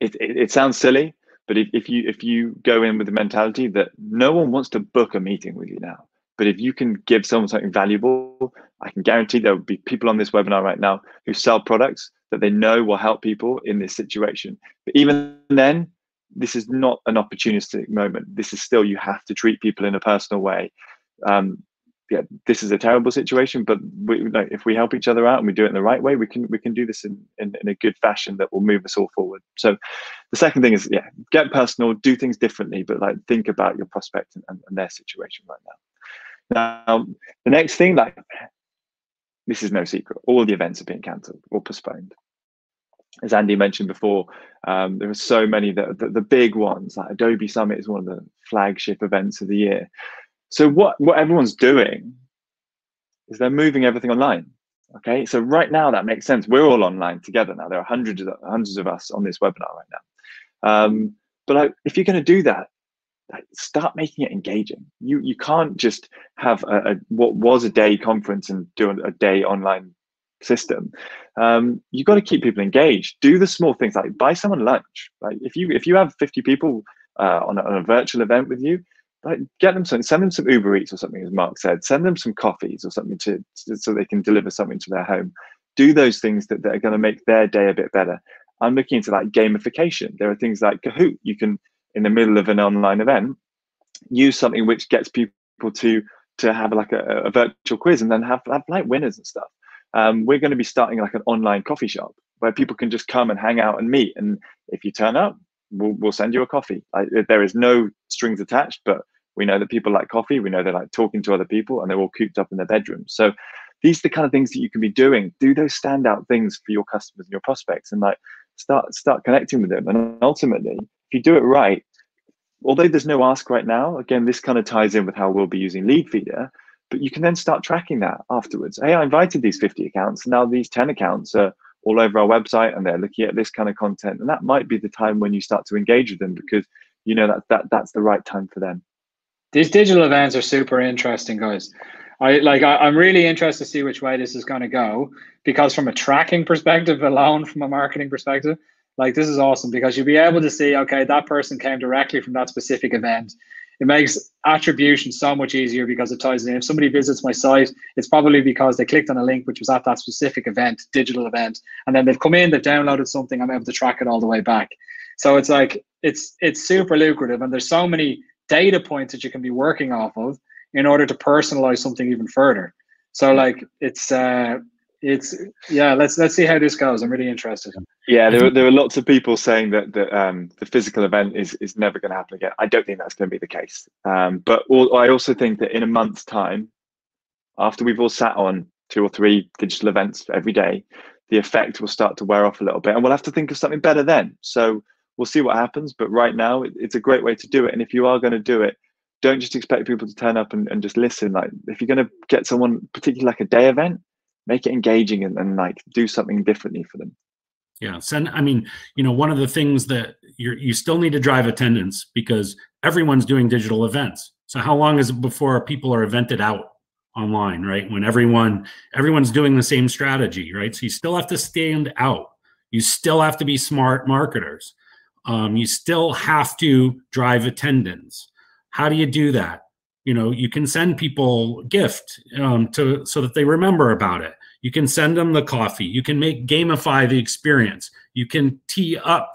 It, it, it sounds silly, but if, if you if you go in with the mentality that no one wants to book a meeting with you now, but if you can give someone something valuable, I can guarantee there will be people on this webinar right now who sell products that they know will help people in this situation. But even then, this is not an opportunistic moment. This is still, you have to treat people in a personal way. Um, yeah, this is a terrible situation, but we, like, if we help each other out and we do it in the right way, we can we can do this in, in, in a good fashion that will move us all forward. So the second thing is, yeah, get personal, do things differently, but like think about your prospect and, and, and their situation right now. Now, the next thing, like, this is no secret, all the events are being cancelled or postponed. As Andy mentioned before, um, there are so many, that the, the big ones, like Adobe Summit is one of the flagship events of the year. So what, what everyone's doing is they're moving everything online, okay? So right now, that makes sense. We're all online together now. There are hundreds of, hundreds of us on this webinar right now. Um, but like, if you're going to do that, like, start making it engaging. You you can't just have a, a what was a day conference and do a, a day online system. Um, you've got to keep people engaged. Do the small things, like buy someone lunch. Like if you if you have fifty people uh, on, a, on a virtual event with you, like get them something. Send them some Uber Eats or something, as Mark said. Send them some coffees or something to, to so they can deliver something to their home. Do those things that, that are going to make their day a bit better. I'm looking into like gamification. There are things like Kahoot. You can, in the middle of an online event, use something which gets people to to have like a, a virtual quiz and then have, have like winners and stuff. Um, we're going to be starting like an online coffee shop where people can just come and hang out and meet. And if you turn up, we'll, we'll send you a coffee. Like, there is no strings attached, but we know that people like coffee. We know they like talking to other people and they're all cooped up in their bedrooms. So these are the kind of things that you can be doing. Do those standout things for your customers and your prospects and like start start connecting with them. And ultimately, if you do it right, although there's no ask right now, again, this kind of ties in with how we'll be using Leadfeeder, but you can then start tracking that afterwards. Hey, I invited these fifty accounts, and now these ten accounts are all over our website and they're looking at this kind of content. And that might be the time when you start to engage with them because you know that, that that's the right time for them. These digital events are super interesting, guys. I like I, I'm really interested to see which way this is going to go, because from a tracking perspective alone, from a marketing perspective, like this is awesome, because you'll be able to see, okay, that person came directly from that specific event. It makes attribution so much easier because it ties in. If somebody visits my site, it's probably because they clicked on a link which was at that specific event, digital event, and then they've come in, they've downloaded something, I'm able to track it all the way back. So it's like, it's it's super lucrative, and there's so many data points that you can be working off of in order to personalize something even further. So like it's uh it's yeah let's let's see how this goes. I'm really interested. Yeah, there are, there are lots of people saying that the um the physical event is is never going to happen again. I don't think that's going to be the case, um but all, I also think that in a month's time, after we've all sat on two or three digital events every day, the effect will start to wear off a little bit, and we'll have to think of something better then. So we'll see what happens, but right now it, it's a great way to do it. And if you are going to do it, don't just expect people to turn up and, and just listen. Like if you're going to get someone, particularly like a day event, make it engaging and, and like do something differently for them. Yeah. So, I mean, you know, one of the things that you're, you still need to drive attendance, because everyone's doing digital events. So how long is it before people are evented out online, right? When everyone, everyone's doing the same strategy, right? So you still have to stand out. You still have to be smart marketers. Um, you still have to drive attendance. How do you do that? You know, you can send people gift um, to so that they remember about it. You can send them the coffee. You can make gamify the experience. You can tee up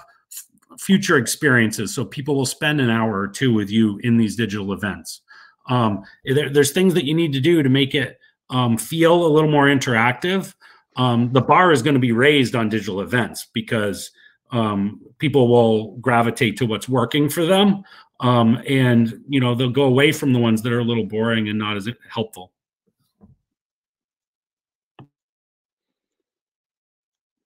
f future experiences so people will spend an hour or two with you in these digital events. Um, there, there's things that you need to do to make it um, feel a little more interactive. Um, the bar is going to be raised on digital events, because um, people will gravitate to what's working for them. Um, and, you know, they'll go away from the ones that are a little boring and not as helpful.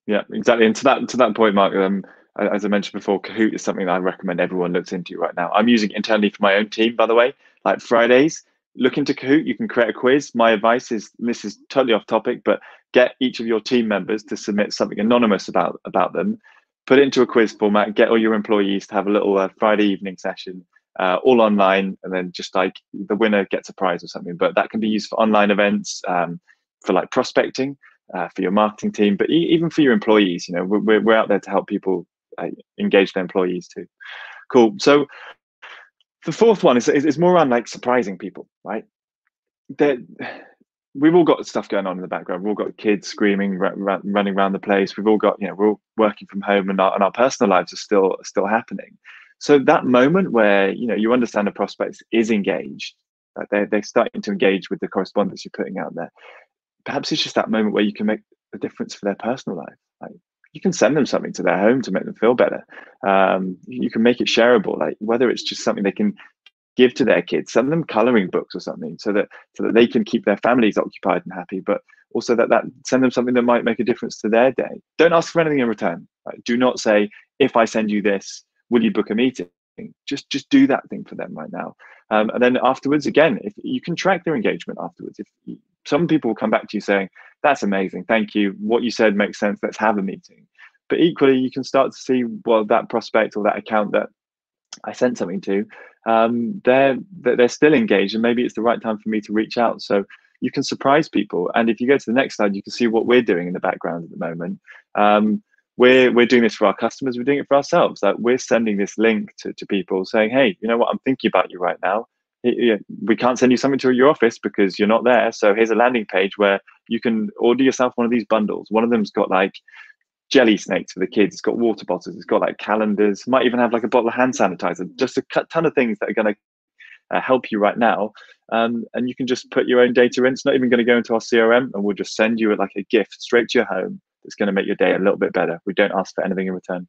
Yeah, exactly. And to that, to that point, Mark, um, as I mentioned before, Kahoot is something that I recommend everyone looks into right now. I'm using it internally for my own team, by the way, like Fridays. Look into Kahoot. You can create a quiz. My advice is, this is totally off topic, but get each of your team members to submit something anonymous about, about them. Put it into a quiz format, get all your employees to have a little uh, Friday evening session, uh, all online, and then just like the winner gets a prize or something. But that can be used for online events, um, for like prospecting, uh, for your marketing team, but e even for your employees. You know, we're, we're out there to help people uh, engage their employees too. Cool. So the fourth one is, is, is more on like surprising people, right? They're, we've all got stuff going on in the background. We've all got kids screaming, running around the place. We've all got, you know, we're all working from home, and our, and our personal lives are still still happening. So that moment where, you know, you understand the prospect is engaged, like they're, they're starting to engage with the correspondence you're putting out there. Perhaps it's just that moment where you can make a difference for their personal life. Like you can send them something to their home to make them feel better. Um, you can make it shareable, like whether it's just something they can give to their kids, send them coloring books or something, so that so that they can keep their families occupied and happy, but also that that send them something that might make a difference to their day. Don't ask for anything in return. Like, do not say, if I send you this, will you book a meeting? Just just do that thing for them right now. Um, and then afterwards, again, if you can track their engagement afterwards. If you, some people will come back to you saying, that's amazing, thank you, what you said makes sense, let's have a meeting. But equally, you can start to see, well, that prospect or that account that I sent something to, um, they're, they're still engaged, and maybe it's the right time for me to reach out. So you can surprise people. And if you go to the next slide, you can see what we're doing in the background at the moment. Um, we're, we're doing this for our customers, we're doing it for ourselves. Like we're sending this link to, to people saying, hey, you know what, I'm thinking about you right now. We can't send you something to your office because you're not there. So here's a landing page where you can order yourself one of these bundles. One of them's got like jelly snakes for the kids, it's got water bottles, it's got like calendars, might even have like a bottle of hand sanitizer, just a ton of things that are going to uh, help you right now. Um, and you can just put your own data in. It's not even going to go into our C R M, and we'll just send you like a gift straight to your home that's going to make your day a little bit better. We don't ask for anything in return.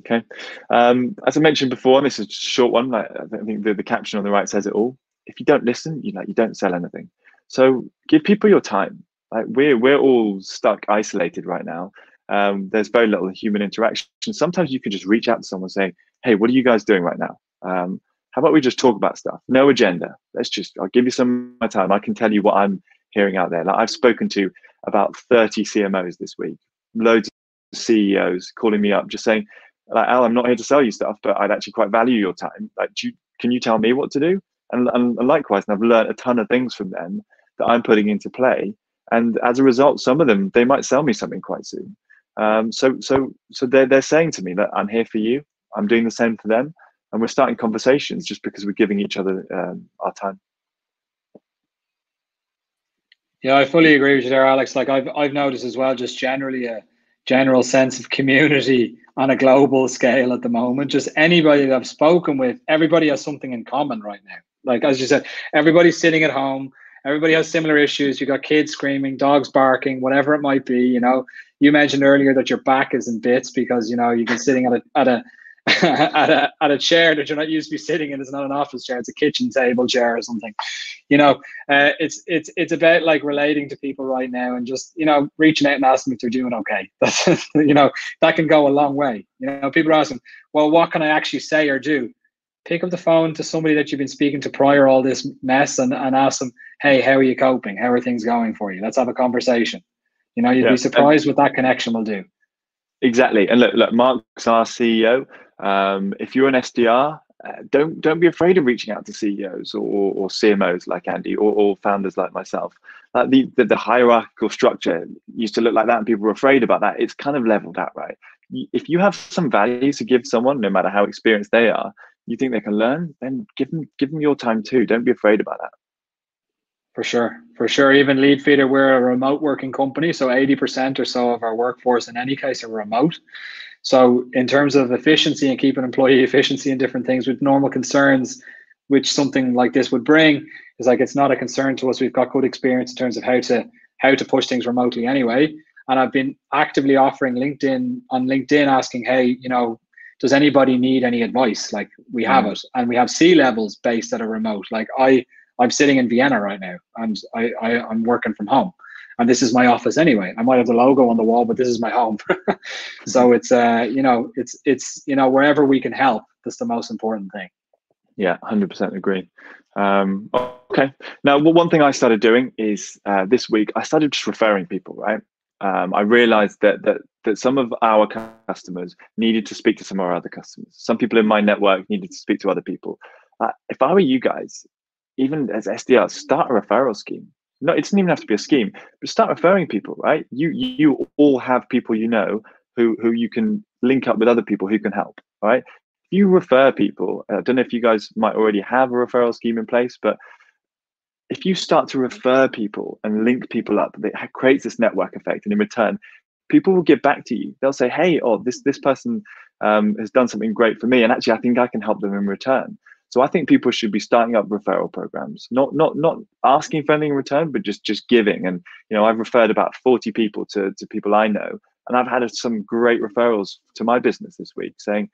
Okay. Um, as I mentioned before, and this is a short one, like, I think the, the caption on the right says it all. If you don't listen, you, like, you don't sell anything. So give people your time. Like we're, we're all stuck isolated right now. Um, there's very little human interaction. Sometimes you can just reach out to someone saying, hey, what are you guys doing right now? Um, how about we just talk about stuff? No agenda. Let's just, I'll give you some of my time. I can tell you what I'm hearing out there. Like I've spoken to about thirty C M Os this week, loads of C E Os calling me up, just saying, like, Al, I'm not here to sell you stuff, but I'd actually quite value your time. Like, do you, can you tell me what to do? And, and likewise, and I've learned a ton of things from them that I'm putting into play. And as a result, some of them, they might sell me something quite soon. Um, so so, so they're, they're saying to me that I'm here for you. I'm doing the same for them. And we're starting conversations just because we're giving each other um, our time. Yeah, I fully agree with you there, Alex. Like I've, I've noticed as well, just generally a general sense of community on a global scale at the moment. Just anybody that I've spoken with, everybody has something in common right now. Like, as you said, everybody's sitting at home. Everybody has similar issues. You've got kids screaming, dogs barking, whatever it might be. You know, you mentioned earlier that your back is in bits because, you know, you've been sitting at a, at a, at a, at a chair that you're not used to be sitting in. It's not an office chair, it's a kitchen table chair or something. You know, uh, it's it's it's about like relating to people right now and just, you know, reaching out and asking if they're doing okay. That's, you know, that can go a long way. You know, people are asking, well, what can I actually say or do? Pick up the phone to somebody that you've been speaking to prior all this mess and, and ask them, hey, how are you coping? How are things going for you? Let's have a conversation. You know, you'd yeah. be surprised and what that connection will do. Exactly. And look, look, Mark's our C E O. Um, if you're an S D R, uh, don't don't be afraid of reaching out to C E Os or, or, or C M Os like Andy or, or founders like myself. Uh, the, the the hierarchical structure used to look like that and people were afraid about that. It's kind of leveled out, right? If you have some value to give someone, no matter how experienced they are, you think they can learn, then give them give them your time too. Don't be afraid about that. For sure, for sure. Even Leadfeeder, we're a remote working company, so eighty percent or so of our workforce in any case are remote. So in terms of efficiency and keeping employee efficiency and different things with normal concerns, which something like this would bring, is like, it's not a concern to us. We've got good experience in terms of how to how to push things remotely anyway. And I've been actively offering LinkedIn on LinkedIn asking, hey, you know, does anybody need any advice? Like we have it, and we have C-levels based that are remote. Like I, I'm sitting in Vienna right now and I, I, I'm working from home. And this is my office anyway. I might have the logo on the wall, but this is my home. So it's, uh, you know, it's, it's, you know, wherever we can help, that's the most important thing. Yeah, one hundred percent agree. Um, okay. Now, well, one thing I started doing is uh, this week, I started just referring people, right? Um, I realized that, that that some of our customers needed to speak to some of our other customers. Some people in my network needed to speak to other people. Uh, if I were you guys, even as S D Rs, start a referral scheme. No, it doesn't even have to be a scheme, but start referring people, right? You you all have people you know who, who you can link up with other people who can help, right? If you refer people, I don't know if you guys might already have a referral scheme in place, but if you start to refer people and link people up, it creates this network effect. And in return, people will give back to you. They'll say, hey, oh, this this person um, has done something great for me. And actually, I think I can help them in return. So I think people should be starting up referral programs, not not not asking for anything in return, but just just giving. And, you know, I've referred about forty people to, to people I know, and I've had some great referrals to my business this week saying,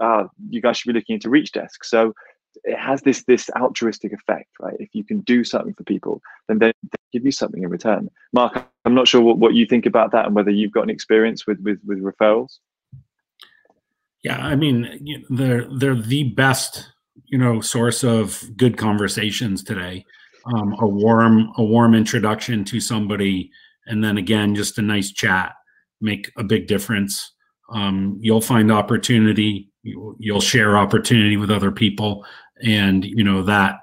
ah, you guys should be looking into Reachdesk. So it has this this altruistic effect, right? If you can do something for people, then they, they give you something in return. Mark, I'm not sure what, what you think about that and whether you've got an experience with with, with referrals. Yeah, I mean, you know, they're they're the best, you know, source of good conversations today. Um, a warm, a warm introduction to somebody, and then again, just a nice chat make a big difference. Um, you'll find opportunity. You, you'll share opportunity with other people, and you know that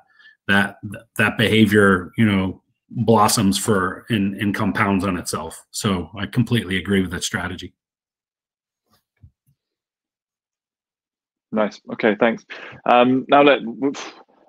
that that behavior, you know, blossoms for and, and compounds on itself. So I completely agree with that strategy. Nice. Okay, thanks. Um, now, look,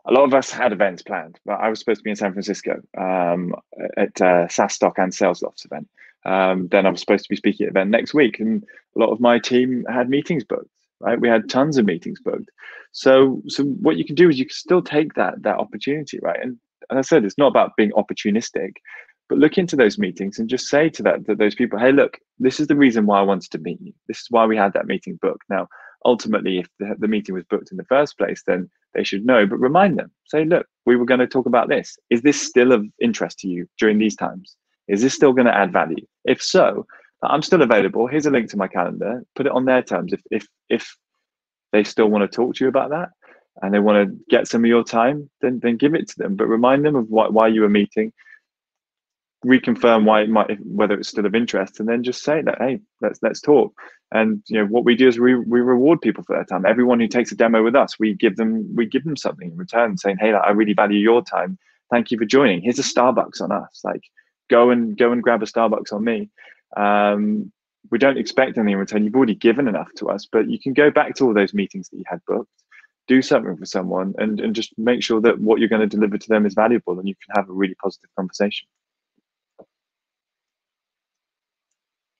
a lot of us had events planned, but I was supposed to be in San Francisco um, at uh, SaaStock and Salesloft's event. Um, then I was supposed to be speaking at an event next week, and a lot of my team had meetings booked, right? We had tons of meetings booked. So, so what you can do is you can still take that that opportunity, right? And as I said, it's not about being opportunistic, but look into those meetings and just say to that, to those people, hey, look, this is the reason why I wanted to meet you. This is why we had that meeting booked. Now, ultimately, if the, the meeting was booked in the first place, then they should know, but remind them. Say, look, we were going to talk about this. Is this still of interest to you during these times? Is this still going to add value? If so, I'm still available. Here's a link to my calendar. Put it on their terms. If if if they still want to talk to you about that and they want to get some of your time, then, then give it to them. But remind them of why, why you were meeting. reconfirm why it might, whether it's still of interest, and then just say that, hey, let's let's talk. And you know what we do is we we reward people for their time. Everyone who takes a demo with us, we give them we give them something in return, saying, hey, like, I really value your time. Thank you for joining. Here's a Starbucks on us. Like, go and go and grab a Starbucks on me. Um, we don't expect anything in return. You've already given enough to us, but you can go back to all those meetings that you had booked, do something for someone, and and just make sure that what you're going to deliver to them is valuable, and you can have a really positive conversation.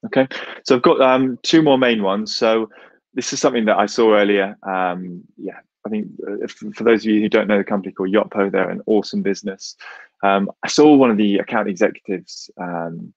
Okay, so I've got um, two more main ones. So this is something that I saw earlier. Um, yeah, I think if, for those of you who don't know the company called Yotpo, they're an awesome business. Um, I saw one of the account executives um,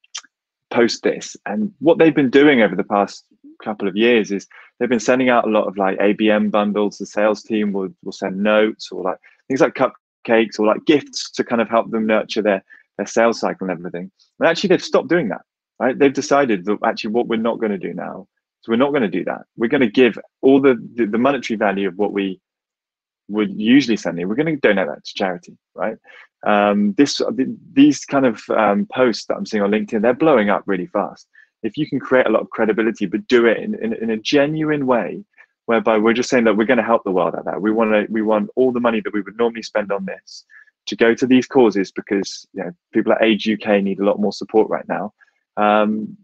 post this, and what they've been doing over the past couple of years is they've been sending out a lot of like A B M bundles. The sales team will, will send notes or like things like cupcakes or like gifts to kind of help them nurture their, their sales cycle and everything. And actually they've stopped doing that. Right? They've decided that actually what we're not going to do now is we're not going to do that. We're going to give all the, the, the monetary value of what we would usually send in. We're going to donate that to charity, right? Um, this, th these kind of um, posts that I'm seeing on LinkedIn, they're blowing up really fast. If you can create a lot of credibility, but do it in, in, in a genuine way, whereby we're just saying that we're going to help the world at that. We want to, we want all the money that we would normally spend on this to go to these causes, because you know people at Age U K need a lot more support right now. Um,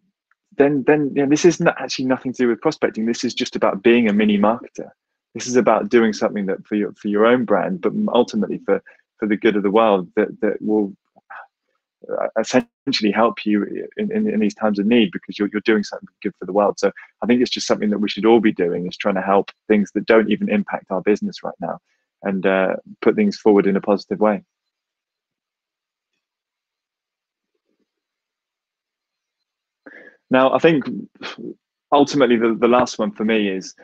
then, then you know, this is not actually nothing to do with prospecting. This is just about being a mini marketer. This is about doing something that for your for your own brand, but ultimately for for the good of the world, that that will essentially help you in, in, in these times of need, because you're you're doing something good for the world. So I think it's just something that we should all be doing, is trying to help things that don't even impact our business right now, and uh, put things forward in a positive way. Now, I think ultimately the, the last one for me is,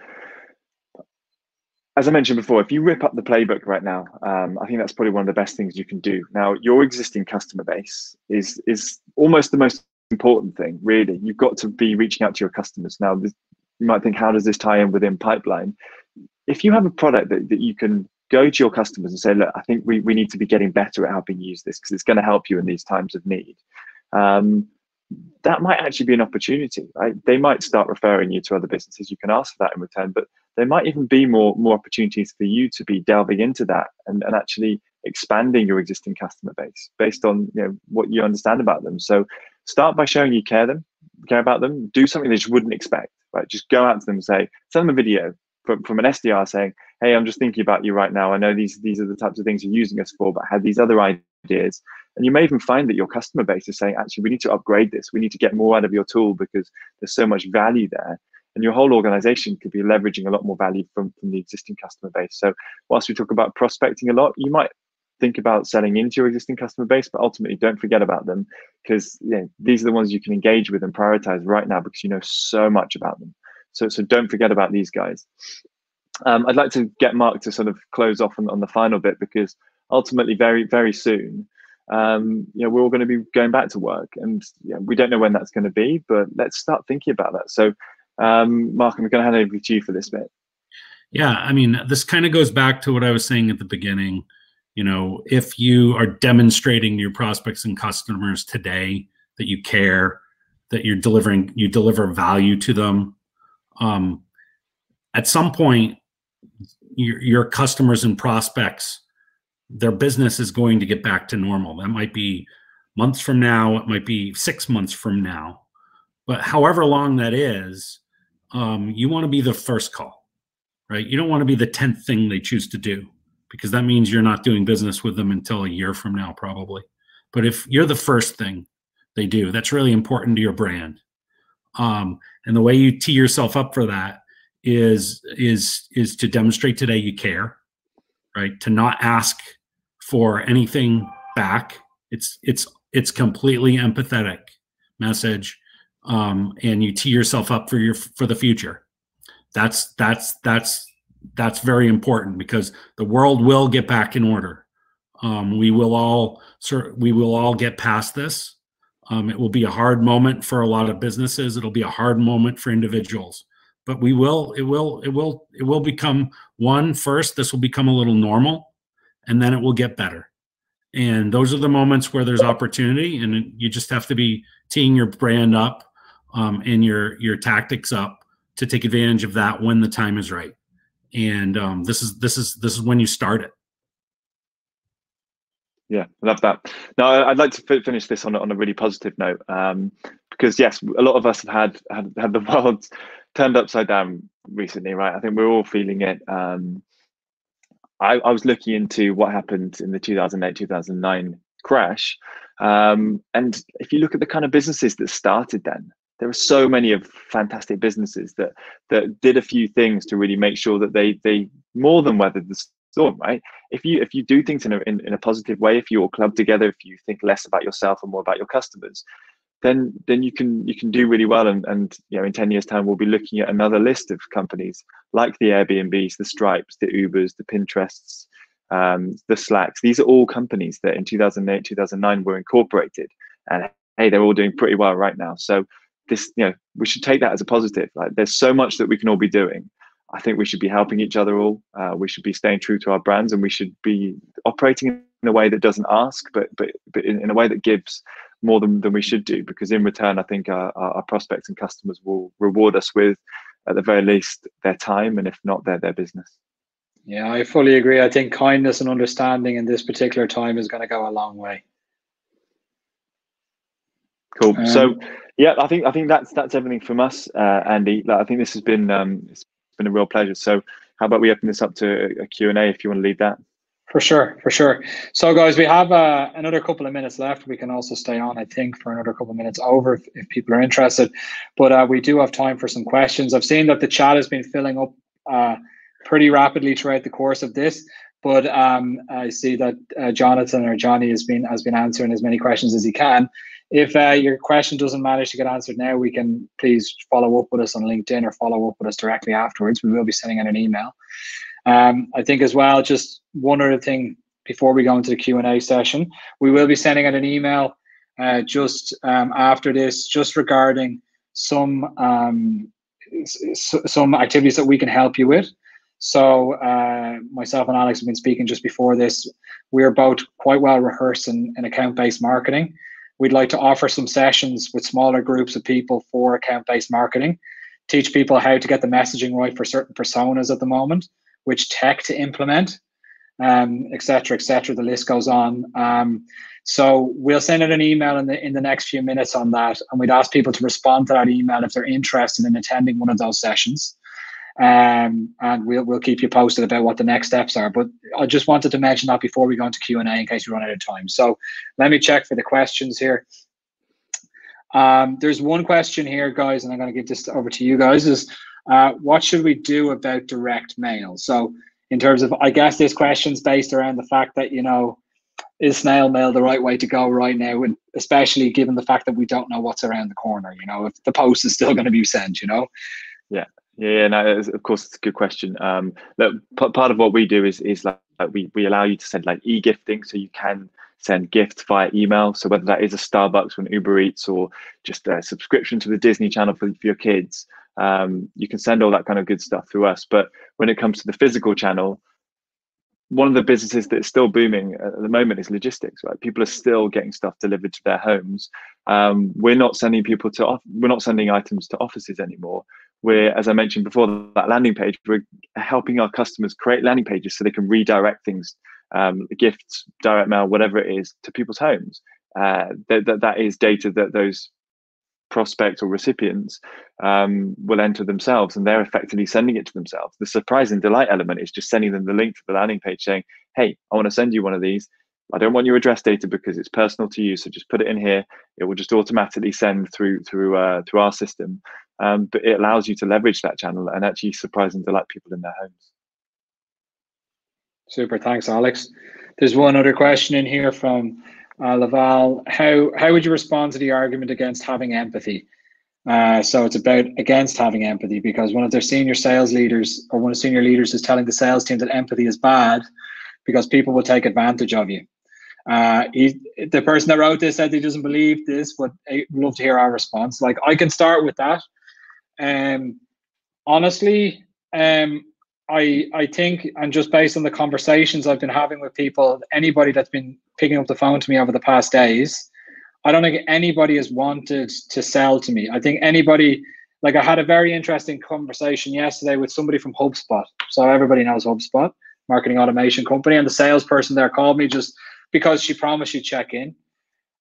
as I mentioned before, if you rip up the playbook right now, um, I think that's probably one of the best things you can do. Now, your existing customer base is is almost the most important thing, really. You've got to be reaching out to your customers. Now, this, you might think, how does this tie in within pipeline? If you have a product that, that you can go to your customers and say, look, I think we, we need to be getting better at helping you use this, because it's going to help you in these times of need. Um, that might actually be an opportunity, right? They might start referring you to other businesses. You can ask for that in return, but there might even be more, more opportunities for you to be delving into that and, and actually expanding your existing customer base based on you know, what you understand about them. So start by showing you care them, care about them, do something they just wouldn't expect, right? Just go out to them and say, send them a video from, from an S D R saying, hey, I'm just thinking about you right now. I know these, these are the types of things you're using us for, but I have these other ideas. And you may even find that your customer base is saying, actually, we need to upgrade this. We need to get more out of your tool because there's so much value there. And your whole organization could be leveraging a lot more value from, from the existing customer base. So whilst we talk about prospecting a lot, you might think about selling into your existing customer base, but ultimately don't forget about them, because you know, these are the ones you can engage with and prioritize right now because you know so much about them. So, so don't forget about these guys. Um, I'd like to get Mark to sort of close off on, on the final bit, because ultimately very, very soon, um, you know, we're all going to be going back to work, and you know, we don't know when that's going to be, but let's start thinking about that. So, Um, Mark, I'm going to hand over to you for this bit. Yeah, I mean, this kind of goes back to what I was saying at the beginning. You know, if you are demonstrating to your prospects and customers today that you care, that you're delivering, you deliver value to them, um, at some point, your, your customers and prospects, their business is going to get back to normal. That might be months from now. It might be six months from now. But however long that is, Um, you want to be the first call, right? You don't want to be the tenth thing they choose to do, because that means you're not doing business with them until a year from now, probably. But if you're the first thing they do, that's really important to your brand. Um, and the way you tee yourself up for that is, is, is to demonstrate today you care, right? To not ask for anything back. It's, it's, it's completely empathetic message. Um, and you tee yourself up for your for the future. That's that's that's that's very important, because the world will get back in order. Um, we will all we will all get past this. Um, it will be a hard moment for a lot of businesses. It'll be a hard moment for individuals, but we will it will it will it will become one first. This will become a little normal, and then it will get better. And those are the moments where there's opportunity, and you just have to be teeing your brand up um, and your your tactics up to take advantage of that when the time is right. And um, this is this is this is when you start it. Yeah, love that. Now, I'd like to finish this on on a really positive note, um, because yes, a lot of us have had had, had the world turned upside down recently, right? I think we're all feeling it. Um, I, I was looking into what happened in the two thousand eight, two thousand nine crash, um, and if you look at the kind of businesses that started then, there are so many of fantastic businesses that that did a few things to really make sure that they they more than weathered the storm, right? If you if you do things in a in, in a positive way, if you all club together, if you think less about yourself and more about your customers, then then you can you can do really well. And and you know, in ten years' time, we'll be looking at another list of companies like the Airbnbs, the Stripes, the Ubers, the Pinterests, um, the Slacks. These are all companies that in two thousand eight, two thousand nine were incorporated, and hey, they're all doing pretty well right now. So this, you know, we should take that as a positive. Like, there's so much that we can all be doing. I think we should be helping each other all. Uh, we should be staying true to our brands, and we should be operating in a way that doesn't ask, but but but in, in a way that gives more than, than we should do, because in return, I think our, our prospects and customers will reward us with, at the very least, their time, and if not, their their business. Yeah, I fully agree. I think kindness and understanding in this particular time is going to go a long way. Cool. Um, so, yeah, I think I think that's that's everything from us, uh, Andy. Like, I think this has been um, it's been a real pleasure. So, how about we open this up to a Q and A if you want to lead that. For sure, for sure. So guys, we have uh, another couple of minutes left. We can also stay on, I think, for another couple of minutes over if, if people are interested. But uh, we do have time for some questions. I've seen that the chat has been filling up uh, pretty rapidly throughout the course of this. But um, I see that uh, Jonathan or Johnny has been, has been answering as many questions as he can. If uh, your question doesn't manage to get answered now, we can please follow up with us on LinkedIn or follow up with us directly afterwards. We will be sending out an email. Um, I think as well, just one other thing before we go into the Q and A session, we will be sending out an email uh, just um, after this, just regarding some um, some activities that we can help you with. So uh, myself and Alex have been speaking just before this. We are both quite well rehearsed in, in account-based marketing. We'd like to offer some sessions with smaller groups of people for account-based marketing, teach people how to get the messaging right for certain personas at the moment, which tech to implement, um, et cetera, et cetera. The list goes on. Um, so we'll send out an email in the in the next few minutes on that, and we'd ask people to respond to that email if they're interested in attending one of those sessions. Um, and we'll we'll keep you posted about what the next steps are. But I just wanted to mention that before we go into Q and A in case we run out of time. So let me check for the questions here. Um, there's one question here, guys, and I'm going to give this over to you guys. Is Uh, what should we do about direct mail? So in terms of, I guess this question's based around the fact that, you know, is snail mail the right way to go right now? And especially given the fact that we don't know what's around the corner, you know, if the post is still going to be sent, you know? Yeah. Yeah, yeah, no, of course, it's a good question. Um, look, part of what we do is is like, like we we allow you to send like e-gifting, so you can send gifts via email. So whether that is a Starbucks or an Uber Eats or just a subscription to the Disney Channel for, for your kids, um, you can send all that kind of good stuff through us. But when it comes to the physical channel, one of the businesses that's still booming at the moment is logistics, right? People are still getting stuff delivered to their homes. Um, we're not sending people to, off we're not sending items to offices anymore. We're, as I mentioned before, that landing page, we're helping our customers create landing pages so they can redirect things, um, gifts, direct mail, whatever it is, to people's homes. Uh, that, that, that is data that those prospects or recipients um, will enter themselves, and they're effectively sending it to themselves. The surprise and delight element is just sending them the link to the landing page saying, hey, I want to send you one of these. I don't want your address data because it's personal to you, so just put it in here. It will just automatically send through through uh, through our system, um, but it allows you to leverage that channel and actually surprise and delight people in their homes. Super, thanks, Alex. There's one other question in here from Uh, Laval. How how would you respond to the argument against having empathy? Uh, so it's about against having empathy because one of their senior sales leaders or one of senior leaders is telling the sales team that empathy is bad because people will take advantage of you. Uh, he, the person that wrote this said he doesn't believe this, but I'd love to hear our response. Like, I can start with that. Um, honestly, um, I I think, and just based on the conversations I've been having with people, anybody that's been picking up the phone to me over the past days, I don't think anybody has wanted to sell to me. I think anybody, like I had a very interesting conversation yesterday with somebody from HubSpot. So everybody knows HubSpot, marketing automation company, and the salesperson there called me just because she promised she'd check in.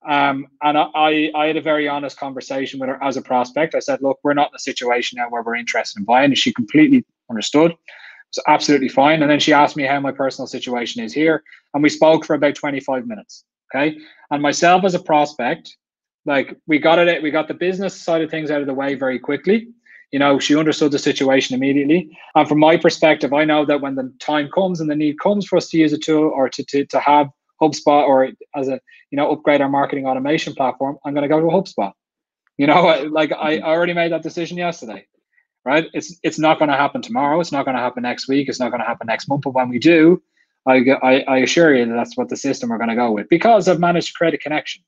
Um, and I, I had a very honest conversation with her as a prospect. I said, look, we're not in a situation now where we're interested in buying. And she completely understood. It was absolutely fine. And then she asked me how my personal situation is here. And we spoke for about twenty-five minutes. Okay. And myself as a prospect, like we got it, we got the business side of things out of the way very quickly. You know, she understood the situation immediately. And from my perspective, I know that when the time comes and the need comes for us to use a tool or to, to, to have HubSpot or as a, you know, upgrade our marketing automation platform, I'm going to go to HubSpot. You know, like I already made that decision yesterday, right? It's it's not going to happen tomorrow. It's not going to happen next week. It's not going to happen next month. But when we do, I, I, I assure you that that's what the system we're going to go with, because I've managed to create a connection.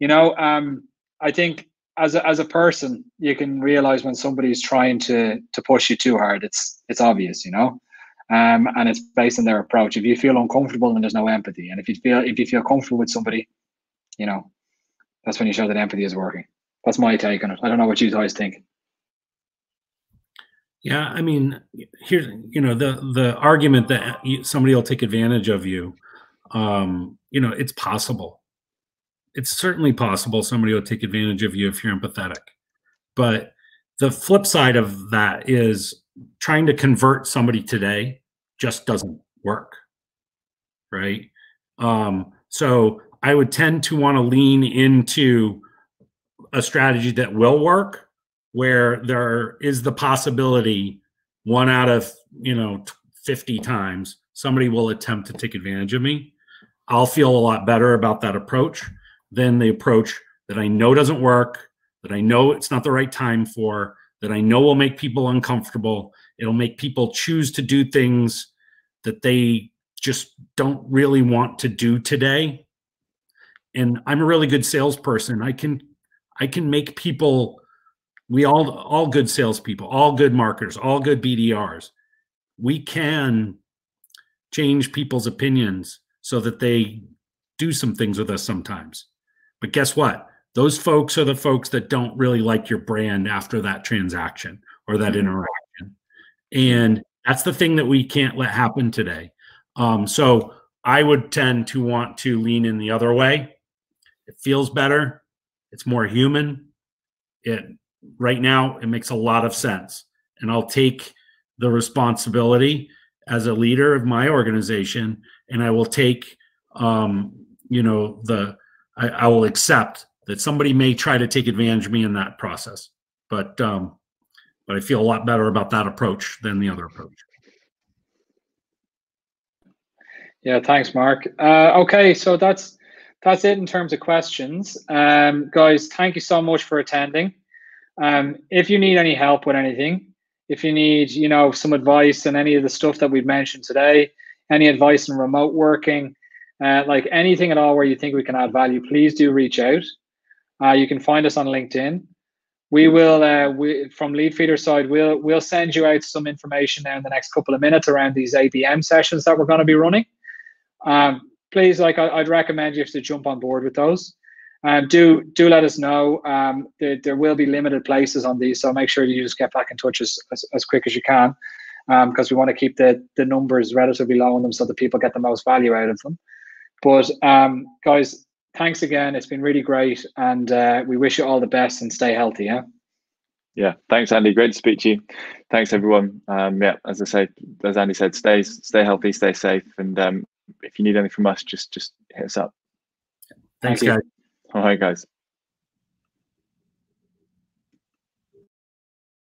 You know, um, I think as a, as a person, you can realize when somebody's trying to to push you too hard. It's it's obvious, you know. Um, and it's based on their approach. If you feel uncomfortable, then there's no empathy. And if you feel if you feel comfortable with somebody, you know, that's when you show that empathy is working. That's my take on it. I don't know what you guys think. Yeah, I mean, here's, you know, the the argument that somebody will take advantage of you. Um, you know, it's possible. It's certainly possible somebody will take advantage of you if you're empathetic. But the flip side of that is, trying to convert somebody today just doesn't work, right? Um, so I would tend to want to lean into a strategy that will work, where there is the possibility one out of, you know, fifty times somebody will attempt to take advantage of me. I'll feel a lot better about that approach than the approach that I know doesn't work, that I know it's not the right time for, that I know will make people uncomfortable. It'll make people choose to do things that they just don't really want to do today. And I'm a really good salesperson. I can, I can make people, we all, all good salespeople, all good marketers, all good B D Rs. We can change people's opinions so that they do some things with us sometimes. But guess what? Those folks are the folks that don't really like your brand after that transaction or that interaction. And that's the thing that we can't let happen today. Um, so I would tend to want to lean in the other way. It feels better. It's more human. It right now, it makes a lot of sense. And I'll take the responsibility as a leader of my organization, and I will take, um, you know, the, I, I will accept that somebody may try to take advantage of me in that process, but um, but I feel a lot better about that approach than the other approach. Yeah, thanks, Mark. Uh, okay, so that's that's it in terms of questions, um, guys. Thank you so much for attending. Um, if you need any help with anything, if you need you know some advice on any of the stuff that we've mentioned today, any advice on remote working, uh, like anything at all where you think we can add value, please do reach out. Uh, you can find us on LinkedIn. We will, uh, we, from Leadfeeder side, we'll we'll send you out some information now in the next couple of minutes around these A B M sessions that we're going to be running. Um, please, like I, I'd recommend you to jump on board with those. Um, do do let us know. Um, there, there will be limited places on these, so make sure you just get back in touch as as, as quick as you can, because um, we want to keep the the numbers relatively low on them so that people get the most value out of them. But um, guys, thanks again. It's been really great. And uh, we wish you all the best and stay healthy. Yeah. Yeah. Thanks, Andy. Great to speak to you. Thanks, everyone. Um, yeah. As I say, as Andy said, stay, stay healthy, stay safe. And um, if you need anything from us, just, just hit us up. Thanks, guys. All right, guys.